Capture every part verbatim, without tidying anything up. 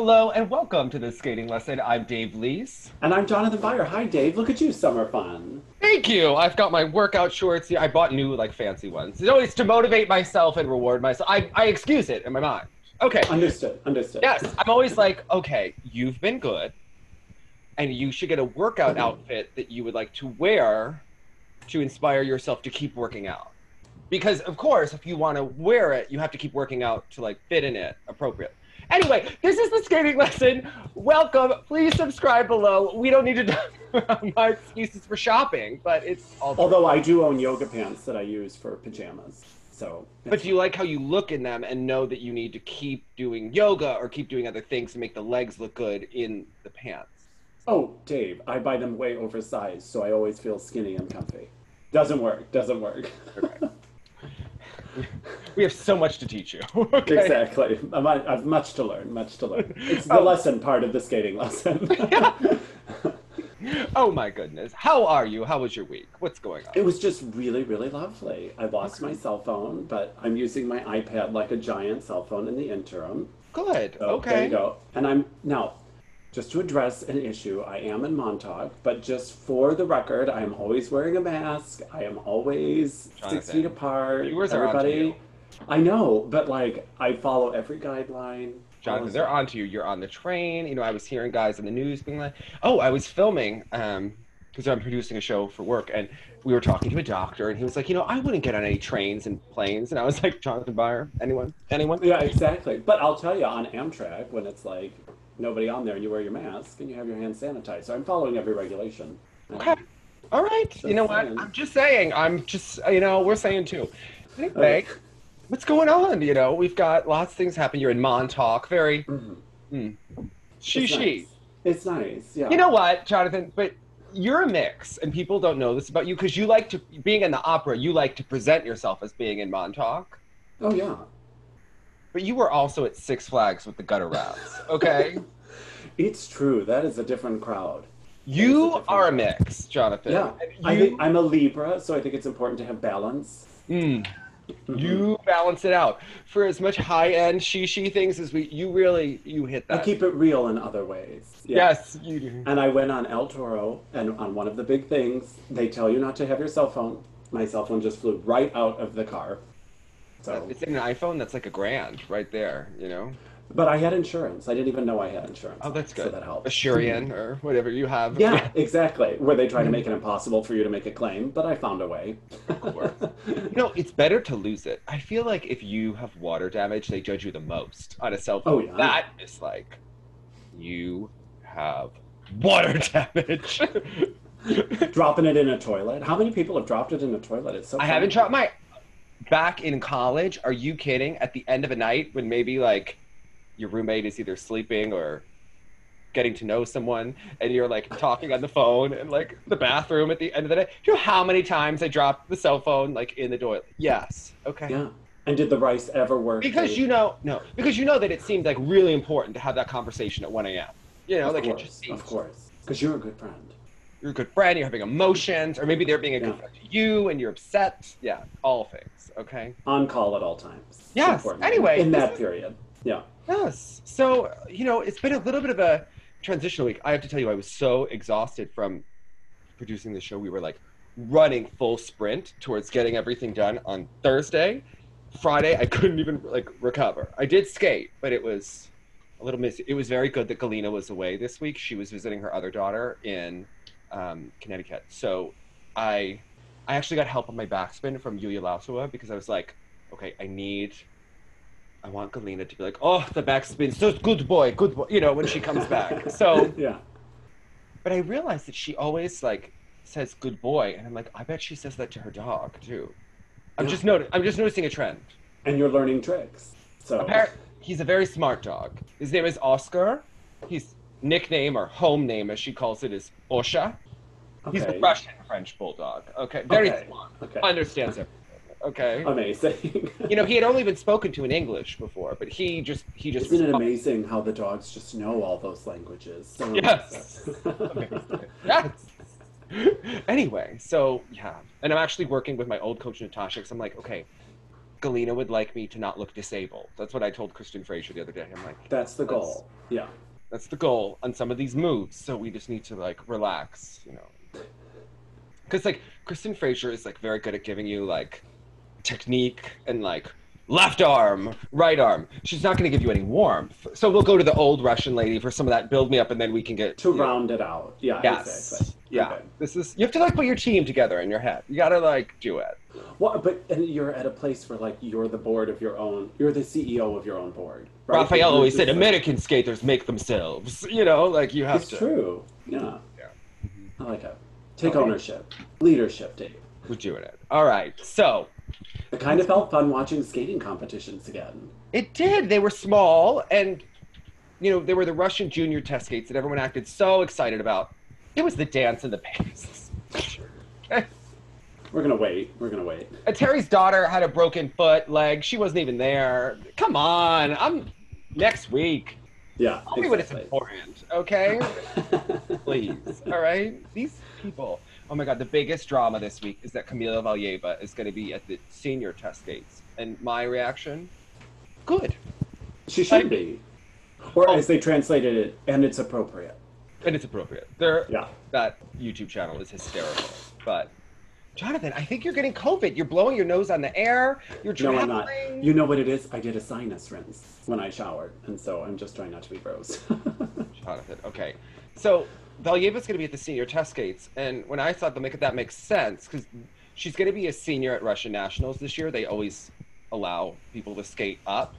Hello and welcome to this skating lesson. I'm Dave Lees. And I'm Jonathan Byer. Hi, Dave. Look at you, summer fun. Thank you. I've got my workout shorts here. I bought new, like, fancy ones. It's always to motivate myself and reward myself. I, I excuse it in my mind. Okay. Understood. Understood. Yes. I'm always like, okay, you've been good, and you should get a workout mm-hmm. outfit that you would like to wear to inspire yourself to keep working out. Because, of course, if you want to wear it, you have to keep working out to, like, fit in it appropriately. Anyway, this is the skating lesson. Welcome. Please subscribe below. We don't need to do my excuses for shopping, but it's all. Although I do own yoga pants that I use for pajamas. So. But do you like how you look in them and know that you need to keep doing yoga or keep doing other things to make the legs look good in the pants? Oh, Dave, I buy them way oversized, so I always feel skinny and comfy. Doesn't work. Doesn't work. Okay. We have so much to teach you. Okay. Exactly. I've much to learn, much to learn. It's the oh. lesson part of the skating lesson. Oh my goodness. How are you? How was your week? What's going on? It was just really, really lovely. I lost okay. my cell phone, but I'm using my iPad like a giant cell phone in the interim. Good. So okay. There you go. And I'm now, just to address an issue, I am in Montauk, but just for the record, I am always wearing a mask. I am always Jonathan, six feet apart. Viewers everybody, are onto you. I know, but like I follow every guideline. Jonathan, they're onto you. You're on the train. You know, I was hearing guys in the news being like, "Oh, I was filming um, because I'm producing a show for work, and we were talking to a doctor, and he was like, you know, I wouldn't get on any trains and planes," and I was like, "Jonathan Byer, anyone, anyone?" Yeah, exactly. But I'll tell you, on Amtrak, when it's like. Nobody on there, you wear your mask and you have your hands sanitized. So I'm following every regulation. Okay. All right. So you know saying. what? I'm just saying. I'm just, you know, we're saying too. Anyway, okay. What's going on? You know, we've got lots of things happening. You're in Montauk. Very. Mm-hmm. mm, she, it's she. Nice. It's nice. Yeah. You know what, Jonathan? But you're a mix, and people don't know this about you because you like to, being in the opera, you like to present yourself as being in Montauk. Oh, yeah. But you were also at Six Flags with the gutter rats, okay? It's true. That is a different crowd. You a different are a mix, Jonathan. Yeah. I you... think I'm a Libra, so I think it's important to have balance. Mm. Mm-hmm. You balance it out. For as much high-end she-she things as we, you really, you hit that. I keep it real in other ways. Yeah. Yes, you do. And I went on El Toro, and on one of the big things, they tell you not to have your cell phone. My cell phone just flew right out of the car. So. It's in an iPhone that's like a grand right there, you know? But I had insurance. I didn't even know I had insurance. Oh, that's good. So that helped. Assurian or whatever you have. Yeah, exactly. Where they try to make it impossible for you to make a claim, but I found a way. Of course. You know, it's better to lose it. I feel like if you have water damage, they judge you the most on a cell phone. Oh, yeah. That is like, you have water damage. Dropping it in a toilet. How many people have dropped it in a toilet? It's so I funny. haven't dropped my... Back in college, are you kidding? At the end of a night when maybe like your roommate is either sleeping or getting to know someone and you're like talking on the phone and like the bathroom at the end of the day. Do you know how many times I dropped the cell phone like in the toilet? Yes. Okay. Yeah. And did the rice ever work? Because you know, no, because you know that it seemed like really important to have that conversation at one A M You know, like it just seems. Of course. Because you're a good friend. You're a good friend, you're having emotions, or maybe they're being a good yeah. friend to you and you're upset. Yeah, all things, okay? On call at all times. Yes, important. Anyway. In that is, period, yeah. Yes, so, you know, it's been a little bit of a transitional week. I have to tell you, I was so exhausted from producing the show. We were like running full sprint towards getting everything done on Thursday. Friday, I couldn't even like recover. I did skate, but it was a little messy. It was very good that Galina was away this week. She was visiting her other daughter in... Um, Connecticut. So I I actually got help on my backspin from Yuya Laosawa because I was like, okay, I need, I want Galina to be like, oh, the backspin, so good boy, good boy, you know, when she comes back. So, yeah. But I realized that she always like says good boy. And I'm like, I bet she says that to her dog too. I'm yeah. just noti- I'm just noticing a trend. And you're learning tricks. So Appar- He's a very smart dog. His name is Oscar. He's nickname or home name, as she calls it, is Osha. Okay. He's a Russian French bulldog. Okay, very okay. smart. Okay. Understands everything. Okay. Amazing. You know, he had only been spoken to in English before, but he just he just. Isn't it amazing how the dogs just know all those languages? So yes. Yes. Anyway, so yeah, and I'm actually working with my old coach Natasha because I'm like, okay, Galina would like me to not look disabled. That's what I told Kristen Frazier the other day. I'm like, that's the goal. Yeah. That's the goal on some of these moves. So we just need to, like, relax, you know. Because, like, Kristen Frazier is, like, very good at giving you, like, technique and, like, left arm, right arm. She's not going to give you any warmth. So we'll go to the old Russian lady for some of that build me up, and then we can get to round know. it out. Yeah. Yes. Exactly. Yeah. Okay. This is, you have to, like, put your team together in your head. You got to, like, do it. Well, but and you're at a place where, like, you're the board of your own. You're the C E O of your own board. Right? Raphael always said, like, American skaters make themselves. You know, like, you have it's to. It's true. Yeah. Yeah. Mm-hmm. I like it. Take okay. ownership. Leadership, Dave. We're doing it. All right. So. It kind of felt fun watching skating competitions again. It did. They were small, and, you know, they were the Russian junior test skates that everyone acted so excited about. It was the dance and the pants. We're going to wait. We're going to wait. And Terry's daughter had a broken foot, leg. She wasn't even there. Come on. I'm next week. Yeah. Tell me exactly. When it's important, okay? Please. All right? These people. Oh my God, the biggest drama this week is that Kamila Valieva is going to be at the senior test skates. And my reaction? Good. She should I, be. Or oh, as they translated it, and it's appropriate. And it's appropriate. They're, yeah. That YouTube channel is hysterical. But, Jonathan, I think you're getting COVID. You're blowing your nose on the air. You're traveling. No, I'm not. You know what it is? I did a sinus rinse when I showered. And so I'm just trying not to be gross. Jonathan, okay. So, Valieva's going to be at the senior test skates, and when I saw them, make it, that makes sense, because she's going to be a senior at Russian Nationals this year. They always allow people to skate up,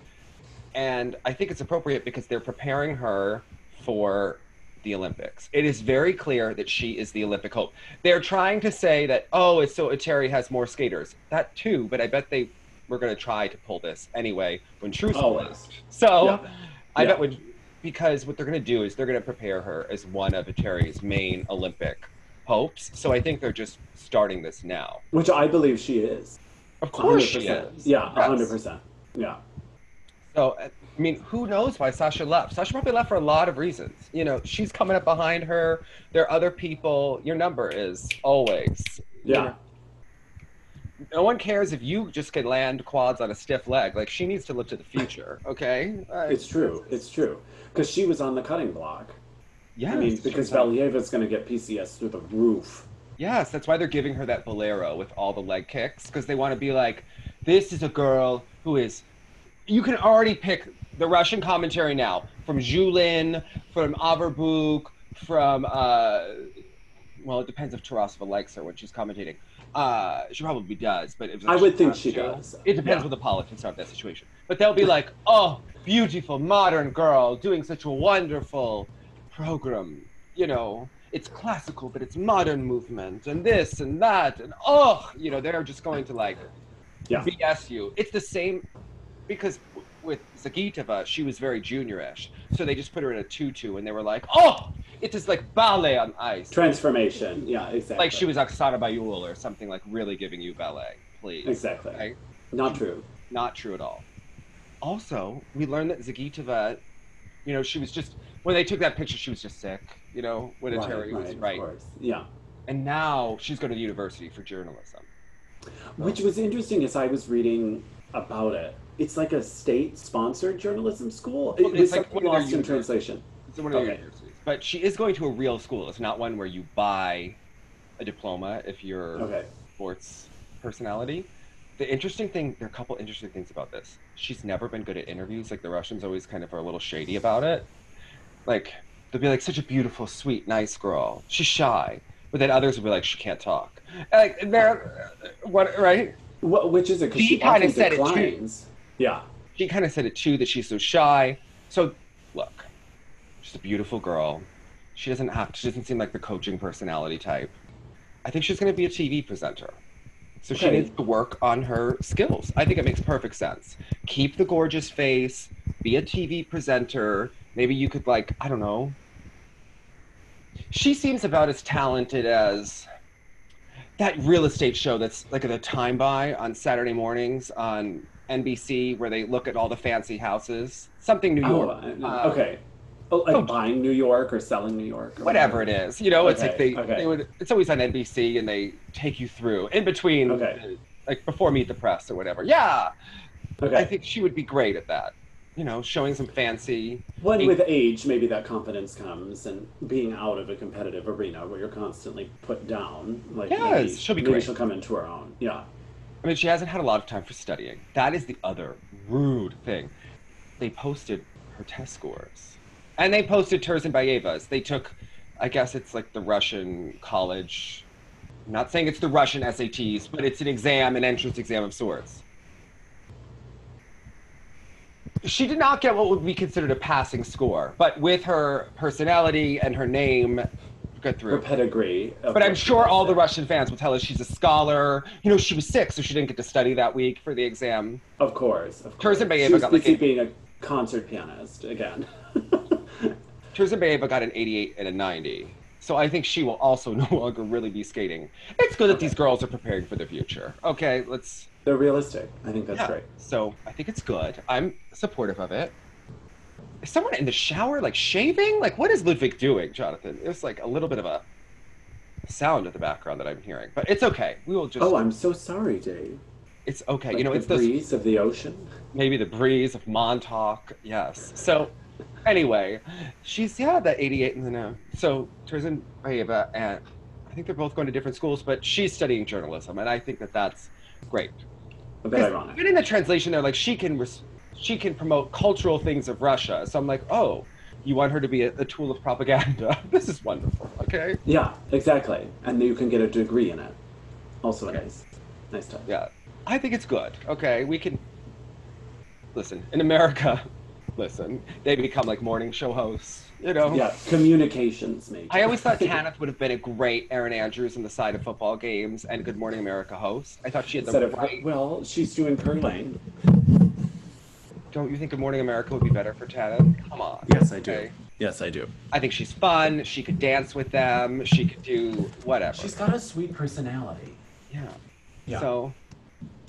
and I think it's appropriate because they're preparing her for the Olympics. It is very clear that she is the Olympic hope. They're trying to say that, oh, it's so Terry has more skaters. That too, but I bet they were going to try to pull this anyway when Truesdale is. So yeah. I yeah. bet when... Because what they're going to do is they're going to prepare her as one of Terry's main Olympic hopes. So I think they're just starting this now. Which I believe she is. Of course one hundred percent. She is. Yeah, yes. one hundred percent. Yeah. So, I mean, who knows why Sasha left? Sasha probably left for a lot of reasons. You know, she's coming up behind her. There are other people. Your number is always. Yeah. You know, no one cares if you just can land quads on a stiff leg. Like, she needs to look to the future, okay? Uh, it's true. It's true. Because she was on the cutting block. Yeah. I mean, because Valieva's going to get P C S through the roof. Yes, that's why they're giving her that bolero with all the leg kicks, because they want to be like, this is a girl who is... You can already pick the Russian commentary now from Zhulin, from Averbuk, from... Uh, well, it depends if Tarasova likes her when she's commentating. Uh, she probably does, but if I would think she show, does. It depends yeah. on the politics of that situation. But they'll be like, "Oh, beautiful modern girl doing such a wonderful program. You know, it's classical, but it's modern movement, and this and that, and oh, you know, they're just going to like yeah. B S you. It's the same because with Zagitova, she was very juniorish, so they just put her in a tutu, and they were like, oh." It is like ballet on ice. Transformation, yeah, exactly. Like she was Oksana Bayul or something, like really giving you ballet, please. Exactly. Right? Not true. Not true at all. Also, we learned that Zagitova, you know, she was just, when they took that picture, she was just sick, you know, when right, Terry was right. Of course. Yeah. And now she's going to the university for journalism. Which was interesting as I was reading about it. It's like a state-sponsored journalism school. Well, it's, it's like one lost in translation. It's one of the okay. But she is going to a real school. It's not one where you buy a diploma if you're okay. a sports personality. The interesting thing, there are a couple interesting things about this. She's never been good at interviews. Like, the Russians always kind of are a little shady about it. Like, they'll be like, such a beautiful, sweet, nice girl. She's shy. But then others will be like, she can't talk. Like, they're, what, right? What, which is it? Because she, she kind of said declines. It, too. Yeah. She kind of said it, too, that she's so shy. So, look. She's a beautiful girl. She doesn't have. She doesn't seem like the coaching personality type. I think she's going to be a T V presenter. So okay. she needs to work on her skills. I think it makes perfect sense. Keep the gorgeous face. Be a T V presenter. Maybe you could, like, I don't know. She seems about as talented as that real estate show that's like at a time buy on Saturday mornings on N B C where they look at all the fancy houses. Something New York. Oh, uh, okay. Oh, like oh, buying New York or selling New York. Or whatever, whatever it is. You know, okay, it's like they, okay. they would, it's always on N B C and they take you through in between, okay. like before Meet the Press or whatever. Yeah. Okay. I think she would be great at that. you know, showing some fancy. When with age, maybe that confidence comes, and being out of a competitive arena where you're constantly put down. Like, yes, maybe, she'll be maybe great. She'll come into her own. Yeah. I mean, she hasn't had a lot of time for studying. That is the other rude thing. They posted her test scores. And they posted Tursunbayeva's. They took, I guess it's like the Russian college. I'm not saying it's the Russian S A Ts, but it's an exam, an entrance exam of sorts. She did not get what would be considered a passing score, but with her personality and her name, got through. Her pedigree. But I'm sure all the Russian fans will tell us she's a scholar. You know, she was sick, so she didn't get to study that week for the exam. Of course, of course. Tursunbayeva got like a... being a concert pianist, again. Tursunbayeva got an eighty-eight and a ninety. So I think she will also no longer really be skating. It's good that okay. these girls are preparing for their future. Okay, let's... They're realistic. I think that's yeah. great. So I think it's good. I'm supportive of it. Is someone in the shower, like, shaving? Like, what is Ludwig doing, Jonathan? It's like a little bit of a sound in the background that I'm hearing. But it's okay. We will just... Oh, I'm so sorry, Dave. It's okay. Like you know, the it's the breeze those... of the ocean? Maybe the breeze of Montauk. Yes. So... Anyway, she's, yeah, that eighty-eight in the know. So Tursunbayeva and I think they're both going to different schools, but she's studying journalism, and I think that that's great. A bit ironic. Even in the translation, they're like, she can res she can promote cultural things of Russia. So I'm like, oh, you want her to be a, a tool of propaganda? This is wonderful, okay? Yeah, exactly. And you can get a degree in it. Also okay. nice. Nice touch. Yeah. I think it's good. Okay, we can... Listen, in America... Listen, they become like morning show hosts, you know? Yeah, communications major. I always thought Tanith would have been a great Erin Andrews on the side of football games and Good Morning America host. I thought she had the Instead right... Of, well, she's doing curling. Don't you think Good Morning America would be better for Tanith? Come on. Yes, I do. Okay? Yes, I do. I think she's fun. She could dance with them. She could do whatever. She's got a sweet personality. Yeah. Yeah. So,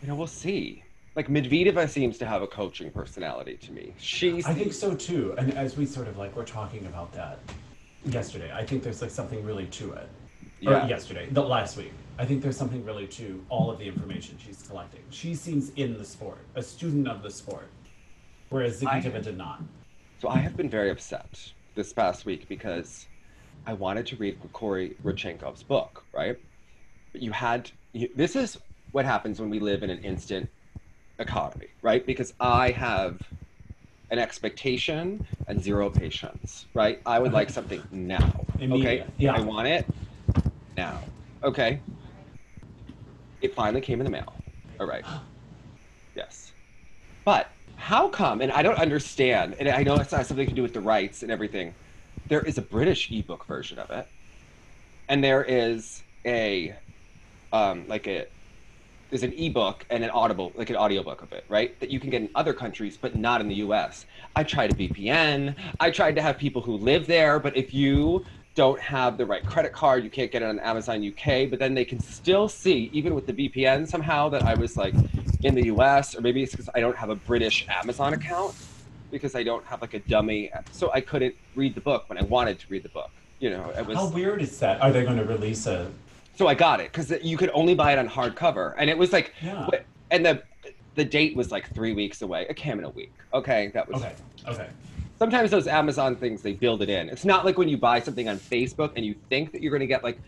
you know, we'll see. Like, Medvedeva seems to have a coaching personality to me. She's I think so, too. And as we sort of, like, were talking about that yesterday, I think there's, like, something really to it. Yeah. Or yesterday, the last week. I think there's something really to all of the information she's collecting. She seems in the sport, a student of the sport, whereas Zagitova did not. So I have been very upset this past week because I wanted to read Grigori Rodchenkov's book, right? But you had... You, this is what happens when we live in an instant... economy, right? Because I have an expectation and zero patience, right? I would like something now. Okay? Yeah. I want it now. Okay. It finally came in the mail. All right. Yes. But how come, and I don't understand, and I know it's not something to do with the rights and everything, there is a British ebook version of it. And there is a, um, like a, there's an ebook and an audible, like an audiobook of it, right? That you can get in other countries, but not in the U S. I tried a V P N. I tried to have people who live there, but if you don't have the right credit card, you can't get it on Amazon U K, but then they can still see, even with the V P N somehow, that I was like in the U S, or maybe it's because I don't have a British Amazon account because I don't have like a dummy. So I couldn't read the book when I wanted to read the book. You know, it was- How weird is that? Are they going to release a- So I got it because you could only buy it on hardcover, and it was like, yeah. and the the date was like three weeks away. It came in a week. Okay, that was okay. Okay. Sometimes those Amazon things, they build it in. It's not like when you buy something on Facebook and you think that you're going to get like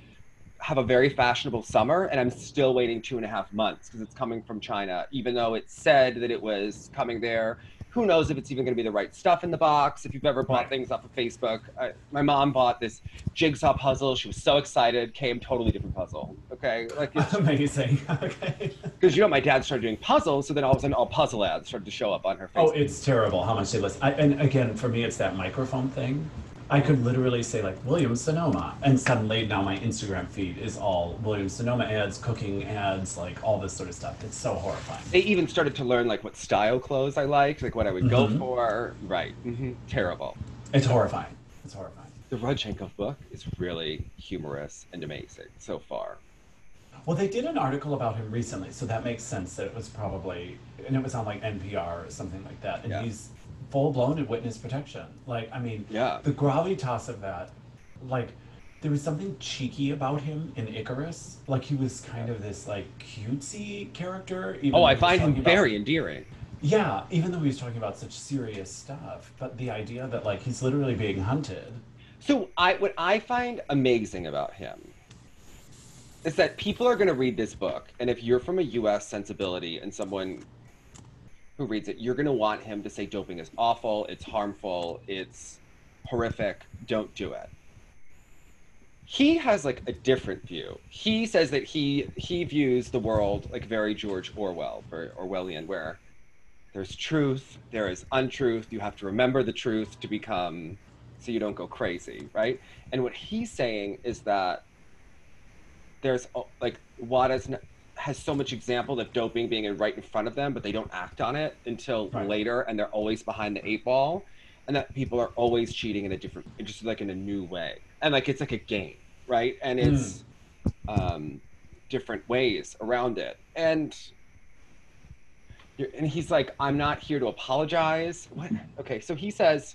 have a very fashionable summer, and I'm still waiting two and a half months because it's coming from China, even though it said that it was coming there. Who knows if it's even going to be the right stuff in the box? If you've ever bought right. things off of Facebook, I, my mom bought this jigsaw puzzle. She was so excited. Came totally different puzzle. Okay, like it's amazing. Okay, because you know my dad started doing puzzles, so then all of a sudden all puzzle ads started to show up on her Facebook. Oh, it's terrible how much they listen. I, and again, for me, it's that microphone thing. I could literally say like Williams-Sonoma, and suddenly now my Instagram feed is all Williams-Sonoma ads, cooking ads, like all this sort of stuff. It's so horrifying. They even started to learn like what style clothes I liked, like what I would mm-hmm. go for. Right. Mm-hmm. Terrible. It's horrifying. It's horrifying. The Rodchenkov book is really humorous and amazing so far. Well, they did an article about him recently, so that makes sense that it was probably, and it was on like N P R or something like that, and yeah. he's full-blown in witness protection. Like, I mean, yeah. the gravitas of that, like, there was something cheeky about him in Icarus. Like, he was kind of this, like, cutesy character. Even oh, I find him very about... endearing. Yeah, even though he was talking about such serious stuff, but the idea that, like, he's literally being hunted. So I, what I find amazing about him is that people are going to read this book, and if you're from a U S sensibility and someone who reads it, you're going to want him to say doping is awful, it's harmful, it's horrific, don't do it. He has, like, a different view. He says that he he views the world, like, very George Orwell, very Orwellian, where there's truth, there is untruth, you have to remember the truth to become, so you don't go crazy, right? And what he's saying is that there's, like, WADA's has so much example of doping being in right in front of them, but they don't act on it until right. later, and they're always behind the eight ball, and that people are always cheating in a different, just like in a new way. And, like, it's like a game, right? And it's mm. um, different ways around it. And and he's like, I'm not here to apologize. What? Okay, so he says,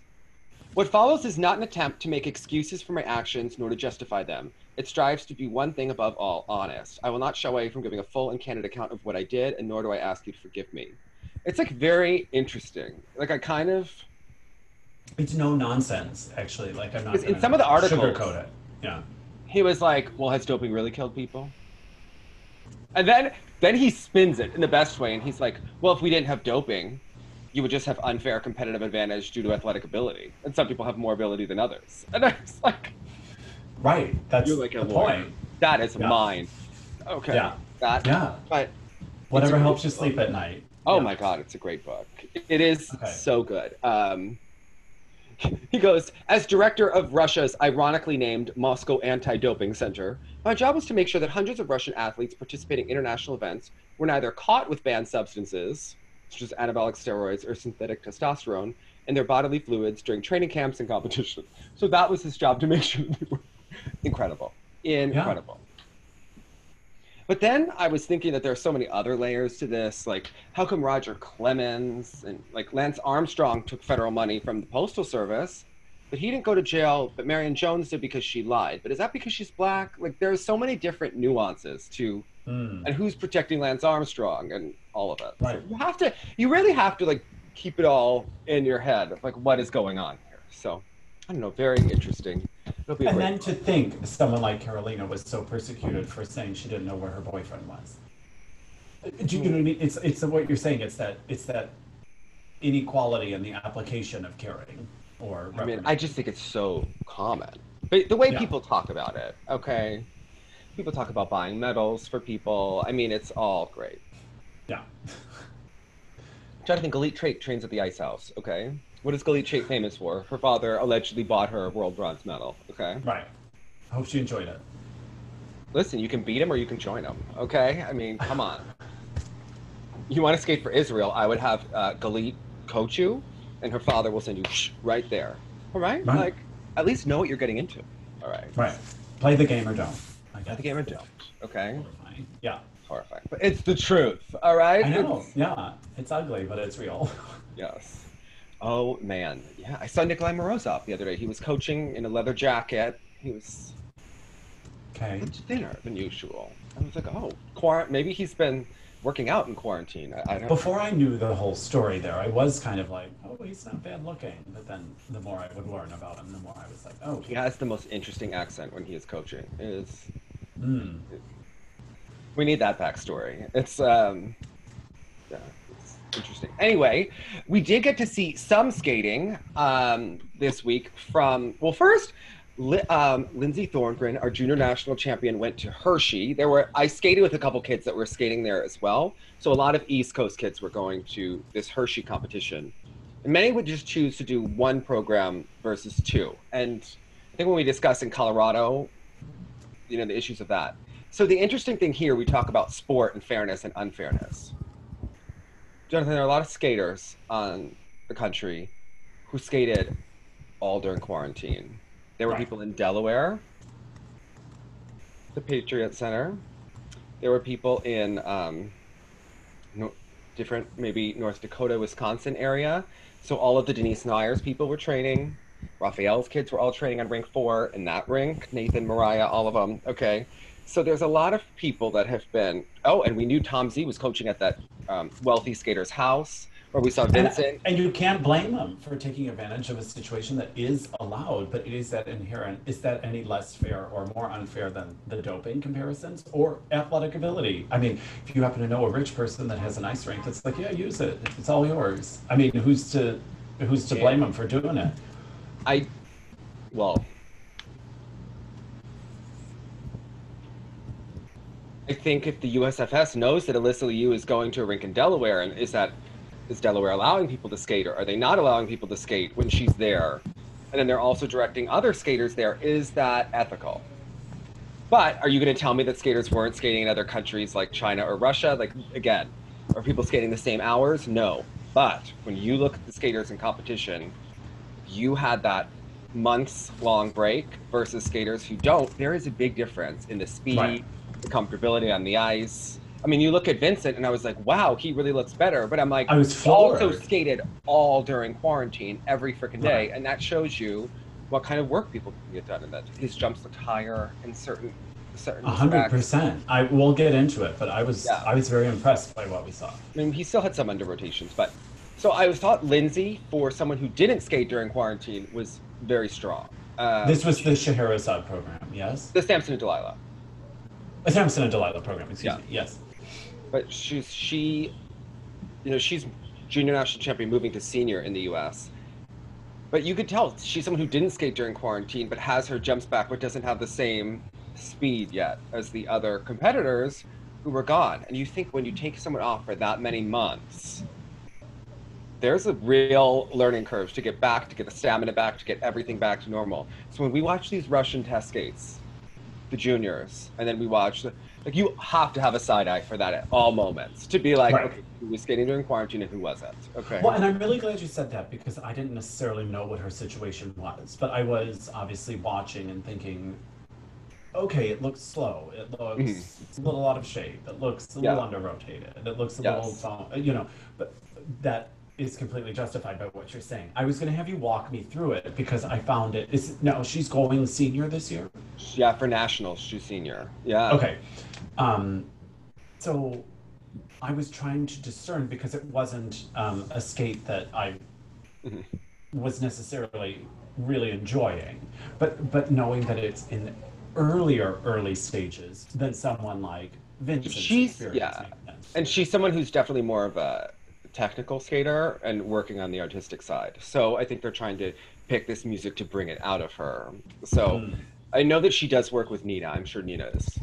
what follows is not an attempt to make excuses for my actions nor to justify them. It strives to be one thing above all, honest. I will not shy away from giving a full and candid account of what I did, and nor do I ask you to forgive me. It's, like, very interesting. Like, I kind of... It's no nonsense, actually. Like, I'm not going to in some of the articles, sugarcoat it. Yeah. He was like, well, has doping really killed people? And then, then he spins it in the best way, and he's like, well, if we didn't have doping, you would just have unfair competitive advantage due to athletic ability. And some people have more ability than others. And I was like... Right, that's like the point. That is yeah. mine. Okay. Yeah. That, yeah. But whatever helps you sleep at night. Oh yeah. My God, it's a great book. It is okay. So good. Um, he goes, as director of Russia's ironically named Moscow Anti-Doping Center, my job was to make sure that hundreds of Russian athletes participating in international events were neither caught with banned substances, such as anabolic steroids or synthetic testosterone, in their bodily fluids during training camps and competition. So that was his job, to make sure that they were incredible. Incredible. Yeah. But then I was thinking that there are so many other layers to this, like how come Roger Clemens and like Lance Armstrong took federal money from the Postal Service, but he didn't go to jail, but Marion Jones did because she lied. But is that because she's black? Like there are so many different nuances to, mm. and who's protecting Lance Armstrong and all of it. Right. So you have to, you really have to like keep it all in your head of like what is going on here. So I don't know, very interesting. And great. Then to think someone like Carolina was so persecuted for saying she didn't know where her boyfriend was. Do you know what I mean? It's it's what you're saying. It's that it's that inequality in the application of caring. Or I mean, I just think it's so common. But the way yeah. people talk about it, okay, people talk about buying medals for people. I mean, it's all great. Yeah. Jonathan Galit Trait trains at the Ice House. Okay. What is Galit Trait famous for? Her father allegedly bought her a world bronze medal, okay? Right. I hope she enjoyed it. Listen, you can beat him or you can join him, okay? I mean, come on. You want to skate for Israel, I would have uh, Galit coach you, and her father will send you right there. All right? Right? Like, at least know what you're getting into. All right. Right. Play the game or don't. Play the game or don't, okay? Horrifying. Yeah. Horrifying. But it's the truth, all right? I know, it's... yeah. It's ugly, but it's real. Yes. Oh, man. Yeah, I saw Nikolai Morozov the other day. He was coaching in a leather jacket. He was okay. much thinner than usual. I was like, oh, quar- maybe he's been working out in quarantine. I, I don't Before know. I knew the whole story there, I was kind of like, oh, he's not bad looking. But then the more I would learn about him, the more I was like, oh. He has the most interesting accent when he is coaching. It is, mm. it, we need that backstory. It's, um, yeah. Interesting. Anyway, we did get to see some skating um, this week from, well, first, Li- um, Lindsay Thorngren, our junior national champion, went to Hershey. There were, I skated with a couple kids that were skating there as well. So a lot of East Coast kids were going to this Hershey competition. And many would just choose to do one program versus two. And I think when we discussed in Colorado, you know, the issues of that. So the interesting thing here, we talk about sport and fairness and unfairness. Jonathan, there are a lot of skaters on the country who skated all during quarantine. There were people in Delaware, the Patriot Center. There were people in um, no, different, maybe North Dakota, Wisconsin area. So all of the Denise Nyers people were training. Raphael's kids were all training on rink four in that rink. Nathan, Mariah, all of them. Okay. So there's a lot of people that have been, oh, and we knew Tom Z was coaching at that um, wealthy skater's house. where we saw Vincent. And, and you can't blame them for taking advantage of a situation that is allowed, but it is that inherent. Is that any less fair or more unfair than the doping comparisons or athletic ability? I mean, if you happen to know a rich person that has an ice rink, it's like, yeah, use it. It's all yours. I mean, who's to who's to blame them for doing it? I, well, I think if the U S F S knows that Alyssa Liu is going to a rink in Delaware, and is that, is Delaware allowing people to skate, or are they not allowing people to skate when she's there? And then they're also directing other skaters there. Is that ethical? But are you going to tell me that skaters weren't skating in other countries like China or Russia? Like, again, are people skating the same hours? No. But when you look at the skaters in competition, you had that months long break versus skaters who don't. There is a big difference in the speed. Right. The comfortability on the ice. I mean, you look at Vincent and I was like, wow, he really looks better. But I'm like, I was floored. Also skated all during quarantine every freaking day. Right. And that shows you what kind of work people can get done in that. His jumps looked higher in certain, certain one hundred percent. I will get into it, but I was, yeah. I was very impressed by what we saw. I mean, he still had some under rotations, but so I thought Lindsay, for someone who didn't skate during quarantine, was very strong. Um, this was the Scheherazade program, yes? The Samson and Delilah. The Samson and Delilah program, excuse yeah. me, yes. But she's, she, you know, she's junior national champion moving to senior in the U S. But you could tell she's someone who didn't skate during quarantine, but has her jumps back, but doesn't have the same speed yet as the other competitors who were gone. And you think when you take someone off for that many months, there's a real learning curve to get back, to get the stamina back, to get everything back to normal. So when we watch these Russian test skates, the juniors, and then we watch, the, like, you have to have a side eye for that at all moments to be like, right. Okay, who was skating during quarantine and who wasn't, okay. Well, and I'm really glad you said that, because I didn't necessarily know what her situation was, but I was obviously watching and thinking, okay, it looks slow, it looks mm-hmm. a little out of shape, it looks a yeah. little under-rotated, it looks a yes. little, you know, but that is completely justified by what you're saying. I was gonna have you walk me through it because I found it. Is it, no, she's going senior this year? Yeah, for nationals, she's senior, yeah. Okay, um, so I was trying to discern because it wasn't um, a skate that I mm-hmm. was necessarily really enjoying, but, but knowing that it's in earlier, early stages than someone like Vincent's she's, experience. Yeah, and she's someone who's definitely more of a technical skater and working on the artistic side. So I think they're trying to pick this music to bring it out of her. So mm. I know that she does work with Nina. I'm sure Nina is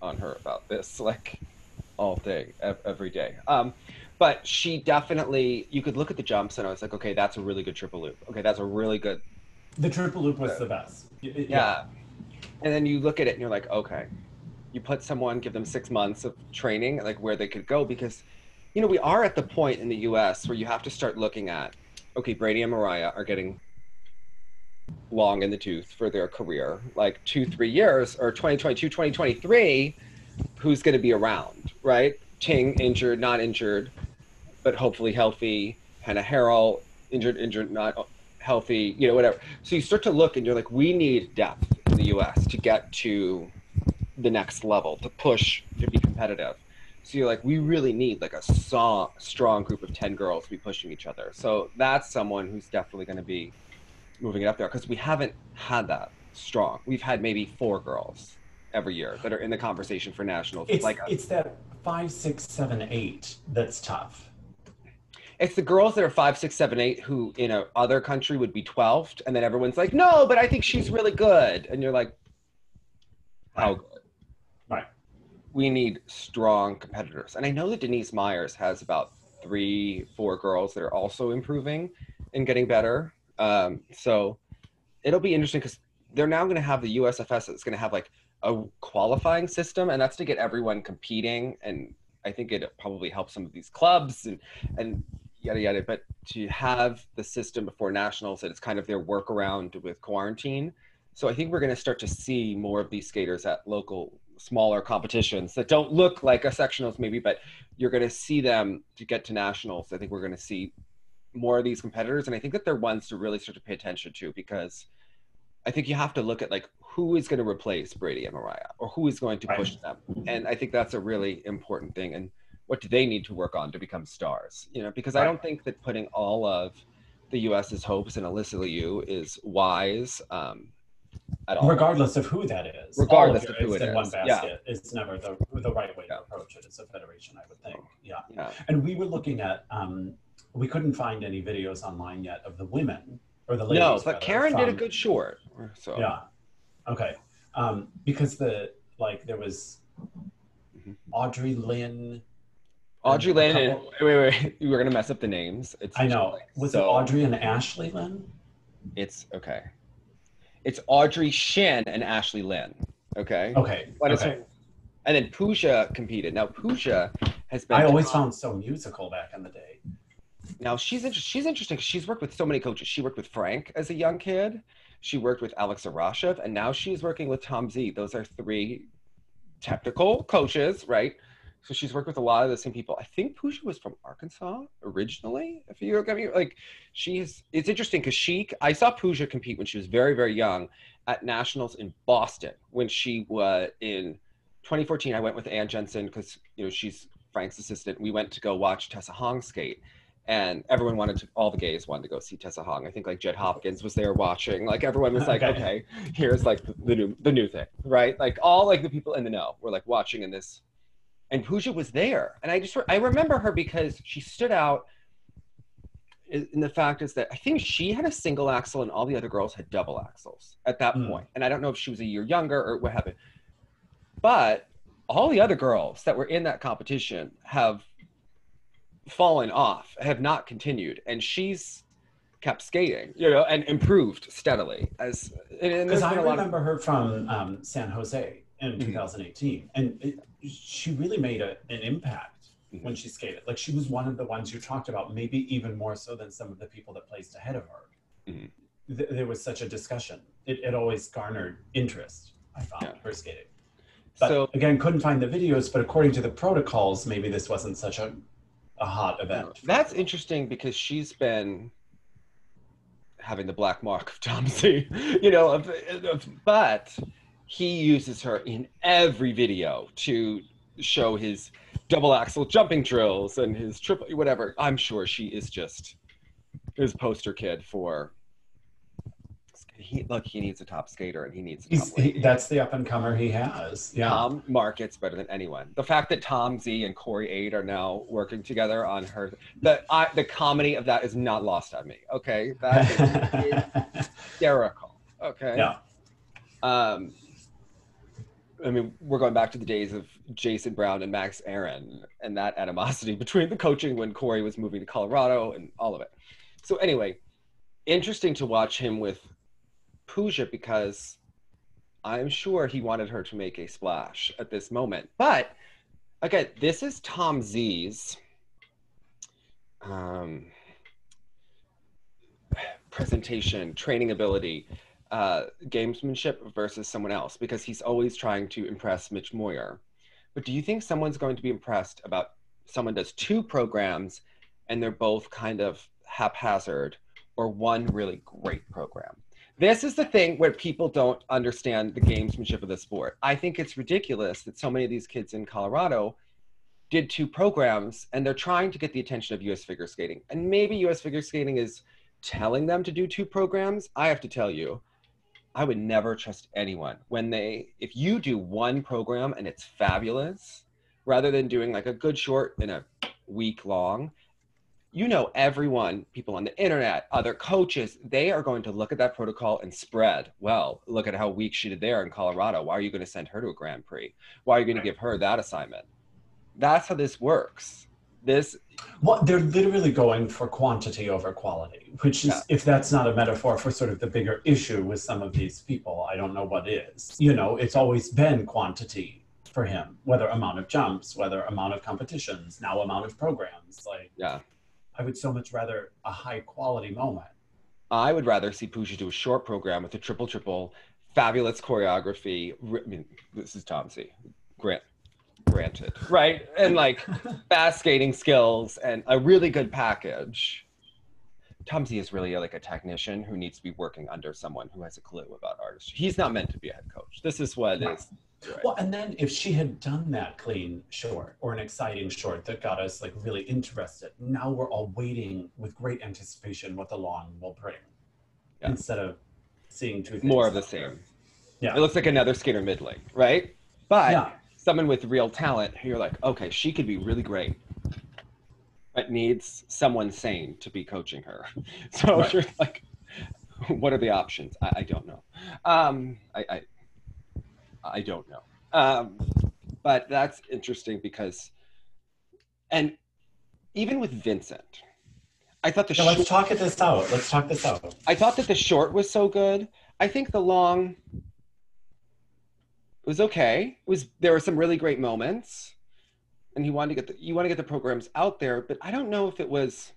on her about this, like all day, every day. Um, but she definitely, you could look at the jumps and I was like, okay, that's a really good triple loop. Okay, that's a really good. The triple loop was uh, the best. Yeah. yeah. And then you look at it and you're like, okay, you put someone, give them six months of training, like where they could go, because you know, we are at the point in the U S where you have to start looking at, okay, Brady and Mariah are getting long in the tooth for their career, like two, three years, or twenty twenty-two, twenty twenty-three, who's going to be around, right? Ting, injured, not injured, but hopefully healthy. Hannah Harrell, injured, injured, not healthy, you know, whatever. So you start to look and you're like, we need depth in the U S to get to the next level, to push, to be competitive. So you're like, we really need like a saw, strong group of ten girls to be pushing each other. So that's someone who's definitely going to be moving it up there, because we haven't had that strong. We've had maybe four girls every year that are in the conversation for nationals. It's, like a, it's that five, six, seven, eight that's tough. It's the girls that are five, six, seven, eight who in a other country would be twelve, and then everyone's like, no, but I think she's really good. And you're like, how good? We need strong competitors. And I know that Denise Myers has about three, four girls that are also improving and getting better. Um, so it'll be interesting because they're now going to have the U S F S that's going to have like a qualifying system, and that's to get everyone competing. And I think it probably helps some of these clubs and, and yada, yada. But to have the system before nationals, that it's kind of their workaround with quarantine. So I think we're going to start to see more of these skaters at local smaller competitions that don't look like a sectionals maybe, but you're going to see them to get to nationals. I think we're going to see more of these competitors. And I think that they're ones to really start to pay attention to, because I think you have to look at like who is going to replace Brady and Mariah, or who is going to push them. And I think that's a really important thing. And what do they need to work on to become stars? You know, because right. I don't think that putting all of the U S's hopes in Alyssa Liu is wise um, at all. Regardless of who that is. Regardless of, of who it in is. One basket yeah. is never the, the right way yeah. to approach it as a federation, I would think. Yeah. yeah. And we were looking at, um, we couldn't find any videos online yet of the women or the ladies. No, but rather, Karen from, did a good short. So. Yeah. Okay. Um, because the, like, there was Audrey Lynn. Audrey Lynn and, wait, wait, wait, we're gonna mess up the names. It's I know. Like, was so, it Audrey and Ashley Lynn? It's, okay. It's Audrey Shin and Ashley Lynn, okay? Okay, what okay. Is, and then Pooja competed. Now Pooja has been- I always on, found so musical back in the day. Now she's, inter she's interesting because she's worked with so many coaches. She worked with Frank as a young kid. She worked with Alex Arashev, and now she's working with Tom Z. Those are three technical coaches, right? So she's worked with a lot of the same people. I think Pooja was from Arkansas originally, if you look at me. Like, she's, it's interesting because she, I saw Pooja compete when she was very, very young at Nationals in Boston when she was in twenty fourteen. I went with Ann Jensen because, you know, she's Frank's assistant. We went to go watch Tessa Hong skate. And everyone wanted to, all the gays wanted to go see Tessa Hong. I think like Jed Hopkins was there watching. Like everyone was like, okay, okay here's like the, the new the new thing, right? Like all like the people in the know were like watching in this. And Pooja was there. And I just, I remember her because she stood out. And the fact is that I think she had a single axel and all the other girls had double axels at that mm. point. And I don't know if she was a year younger or what happened. But all the other girls that were in that competition have fallen off, have not continued, and she's kept skating, you know, and improved steadily. As because I remember of... her from um, San Jose in mm-hmm. two thousand eighteen, and it, she really made a, an impact mm-hmm. when she skated. Like she was one of the ones you talked about, maybe even more so than some of the people that placed ahead of her. Mm-hmm. Th there was such a discussion; it, it always garnered interest. I found yeah. her skating, but so, again, couldn't find the videos. But according to the protocols, maybe this wasn't such a a hot event. That's interesting because she's been having the black mark of Tom Z, you know, of, of, but he uses her in every video to show his double axel jumping drills and his triple, whatever. I'm sure she is just his poster kid for, he, look, he needs a top skater and he needs a top he, that's the up-and-comer he has. Yeah. Tom markets better than anyone. The fact that Tom Z and Corey Aid are now working together on her, the, I, the comedy of that is not lost on me, okay? That is hysterical, okay? Yeah. Um, I mean, we're going back to the days of Jason Brown and Max Aaron and that animosity between the coaching when Corey was moving to Colorado and all of it. So anyway, interesting to watch him with Pooja because I'm sure he wanted her to make a splash at this moment. But again, this is Tom Z's um, presentation, training ability, uh, gamesmanship versus someone else because he's always trying to impress Mitch Moyer. But do you think someone's going to be impressed about someone does two programs and they're both kind of haphazard or one really great program? This is the thing where people don't understand the gamesmanship of the sport. I think it's ridiculous that so many of these kids in Colorado did two programs and they're trying to get the attention of U S figure skating. And maybe U S figure skating is telling them to do two programs. I have to tell you, I would never trust anyone when they, if you do one program and it's fabulous, rather than doing like a good short and a week long, you know, everyone, people on the internet, other coaches, they are going to look at that protocol and spread, well, look at how weak she did there in Colorado. Why are you going to send her to a Grand Prix? Why are you going to give her that assignment? That's how this works. This. Well, they're literally going for quantity over quality, which is, yeah. if that's not a metaphor for sort of the bigger issue with some of these people, I don't know what is. You know, it's always been quantity for him, whether amount of jumps, whether amount of competitions, now amount of programs, like. Yeah. I would so much rather a high quality moment. I would rather see Pooja do a short program with a triple triple, fabulous choreography. I mean, this is Tom Z, Grant, granted, right? And like fast skating skills and a really good package. Tom Z is really like a technician who needs to be working under someone who has a clue about artistry. He's not meant to be a head coach. This is what is Right. Well, and then if she had done that clean short or an exciting short that got us like really interested, now we're all waiting with great anticipation what the long will bring, yeah. instead of seeing two things. More of the same. Yeah. It looks like another Skinner Midley, right? But yeah. someone with real talent who you're like, okay, she could be really great, but needs someone sane to be coaching her. So right. you're like, what are the options? I, I don't know. Um, I. I I don't know. Um, but that's interesting because, and even with Vincent, I thought the no, short- Let's talk this out. Let's talk this out. I thought that the short was so good. I think the long was okay. It was, there were some really great moments and you want to get the, you want to get the programs out there, but I don't know if it was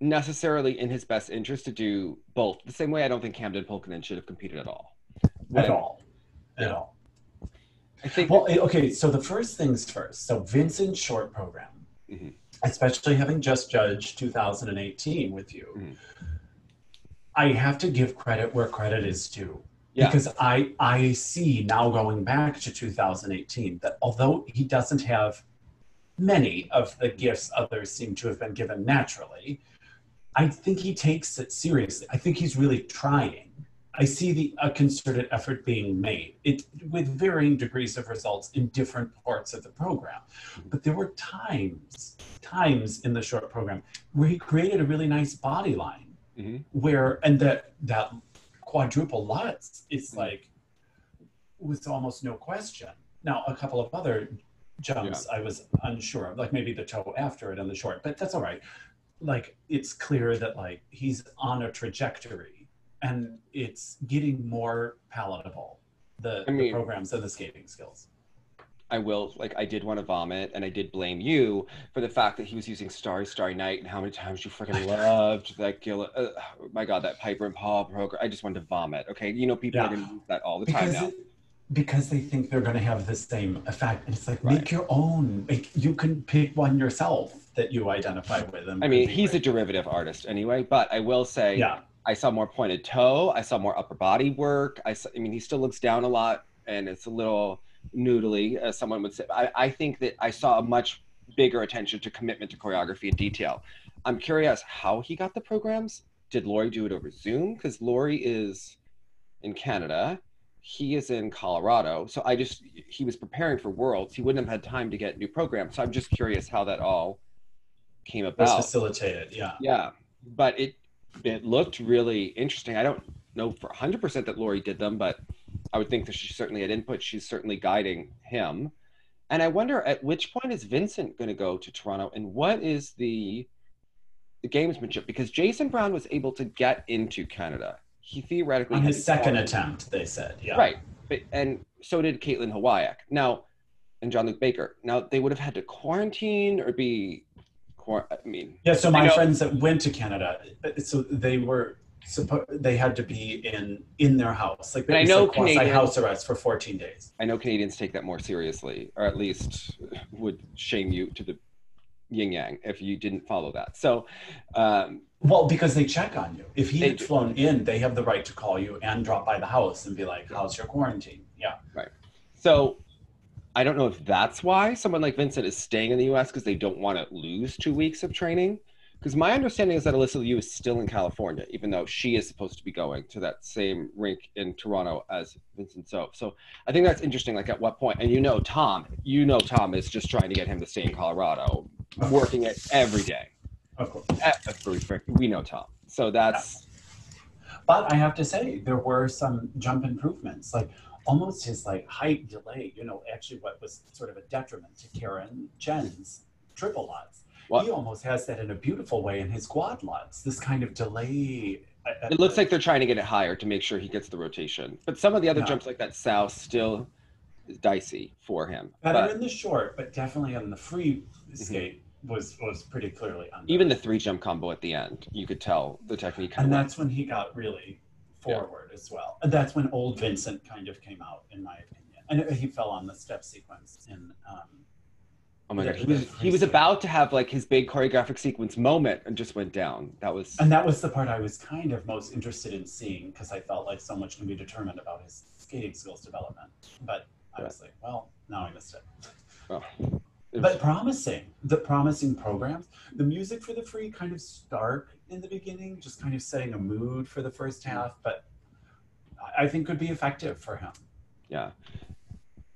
necessarily in his best interest to do both. The same way I don't think Camden Polkinen should have competed at all. At all, at all. I think. Well, okay. So the first things first. So Vincent's short program, mm-hmm. especially having just judged two thousand eighteen with you, mm-hmm. I have to give credit where credit is due. Yeah. Because I I see now going back to two thousand eighteen that although he doesn't have many of the gifts others seem to have been given naturally, I think he takes it seriously. I think he's really trying. I see the a concerted effort being made, it, with varying degrees of results in different parts of the program. But there were times, times in the short program where he created a really nice body line, mm-hmm. where, and that, that quadruple Lutz, it's mm-hmm. like, was almost no question. Now, a couple of other jumps yeah. I was unsure of, like maybe the toe after it and the short, but that's all right. Like, it's clear that like, he's on a trajectory. And it's getting more palatable, the, I mean, the programs and the skating skills. I will, like, I did want to vomit, and I did blame you for the fact that he was using Starry, Starry Night, and how many times you freaking loved that Gil. Uh, oh my God, that Piper and Paul program. I just wanted to vomit, okay? You know, people yeah. are going to use that all the because time now. It, because they think they're going to have the same effect. And it's like, right. make your own. Like, you can pick one yourself that you identify with. And I mean, he's great. A derivative artist anyway, but I will say... Yeah. I saw more pointed toe. I saw more upper body work. I, saw, I mean, he still looks down a lot, and it's a little noodly, as someone would say. I, I think that I saw a much bigger attention to commitment to choreography and detail. I'm curious how he got the programs. Did Lori do it over Zoom? Because Lori is in Canada. He is in Colorado. So I just, he was preparing for Worlds. He wouldn't have had time to get new programs. So I'm just curious how that all came about. It was facilitated, yeah. Yeah, but it, It looked really interesting. I don't know for one hundred percent that Lori did them, but I would think that she certainly had input. She's certainly guiding him. And I wonder at which point is Vincent going to go to Toronto, and what is the, the gamesmanship? Because Jason Brown was able to get into Canada. He theoretically... On his second quality. attempt, they said, yeah. Right. But, and so did Caitlin Hawayak. Now, and John Luke Baker. Now, they would have had to quarantine or be... I mean, yeah. So my friends that went to Canada, so they were supposed they had to be in in their house, like they were quasi house arrest for fourteen days. I know Canadians take that more seriously, or at least would shame you to the yin yang if you didn't follow that. So, um, well, because they check on you. If he had do. flown in, they have the right to call you and drop by the house and be like, "How's your quarantine?" Yeah. Right. So. I don't know if that's why someone like Vincent is staying in the U S because they don't want to lose two weeks of training. Because my understanding is that Alyssa Liu is still in California, even though she is supposed to be going to that same rink in Toronto as Vincent So. So I think that's interesting, like at what point, and you know Tom, you know Tom is just trying to get him to stay in Colorado, working it every day. Of course. Every frick, we know Tom. So that's... But I have to say, there were some jump improvements. Like, almost his like height delay, you know, actually what was sort of a detriment to Karen Jen's triple Lutz. What? He almost has that in a beautiful way in his quad Lutz, this kind of delay. It looks the, like they're trying to get it higher to make sure he gets the rotation. But some of the other yeah. jumps like that sow still is dicey for him. Better but, in the short, but definitely on the free skate. Mm-hmm. was was pretty clearly on even the three jump combo at the end, you could tell the technique. And that's when he got really forward yeah. as well. And that's when old Vincent kind of came out, in my opinion. And he fell on the step sequence in um, Oh my yeah, gosh. He was, he was about to have like his big choreographic sequence moment and just went down. That was. And that was the part I was kind of most interested in seeing, because I felt like so much can be determined about his skating skills development. But I was like, well, now I missed it. Oh, it was... But promising, the promising programs, the music for the free kind of stark in the beginning, just kind of setting a mood for the first half, but I think could be effective for him. Yeah.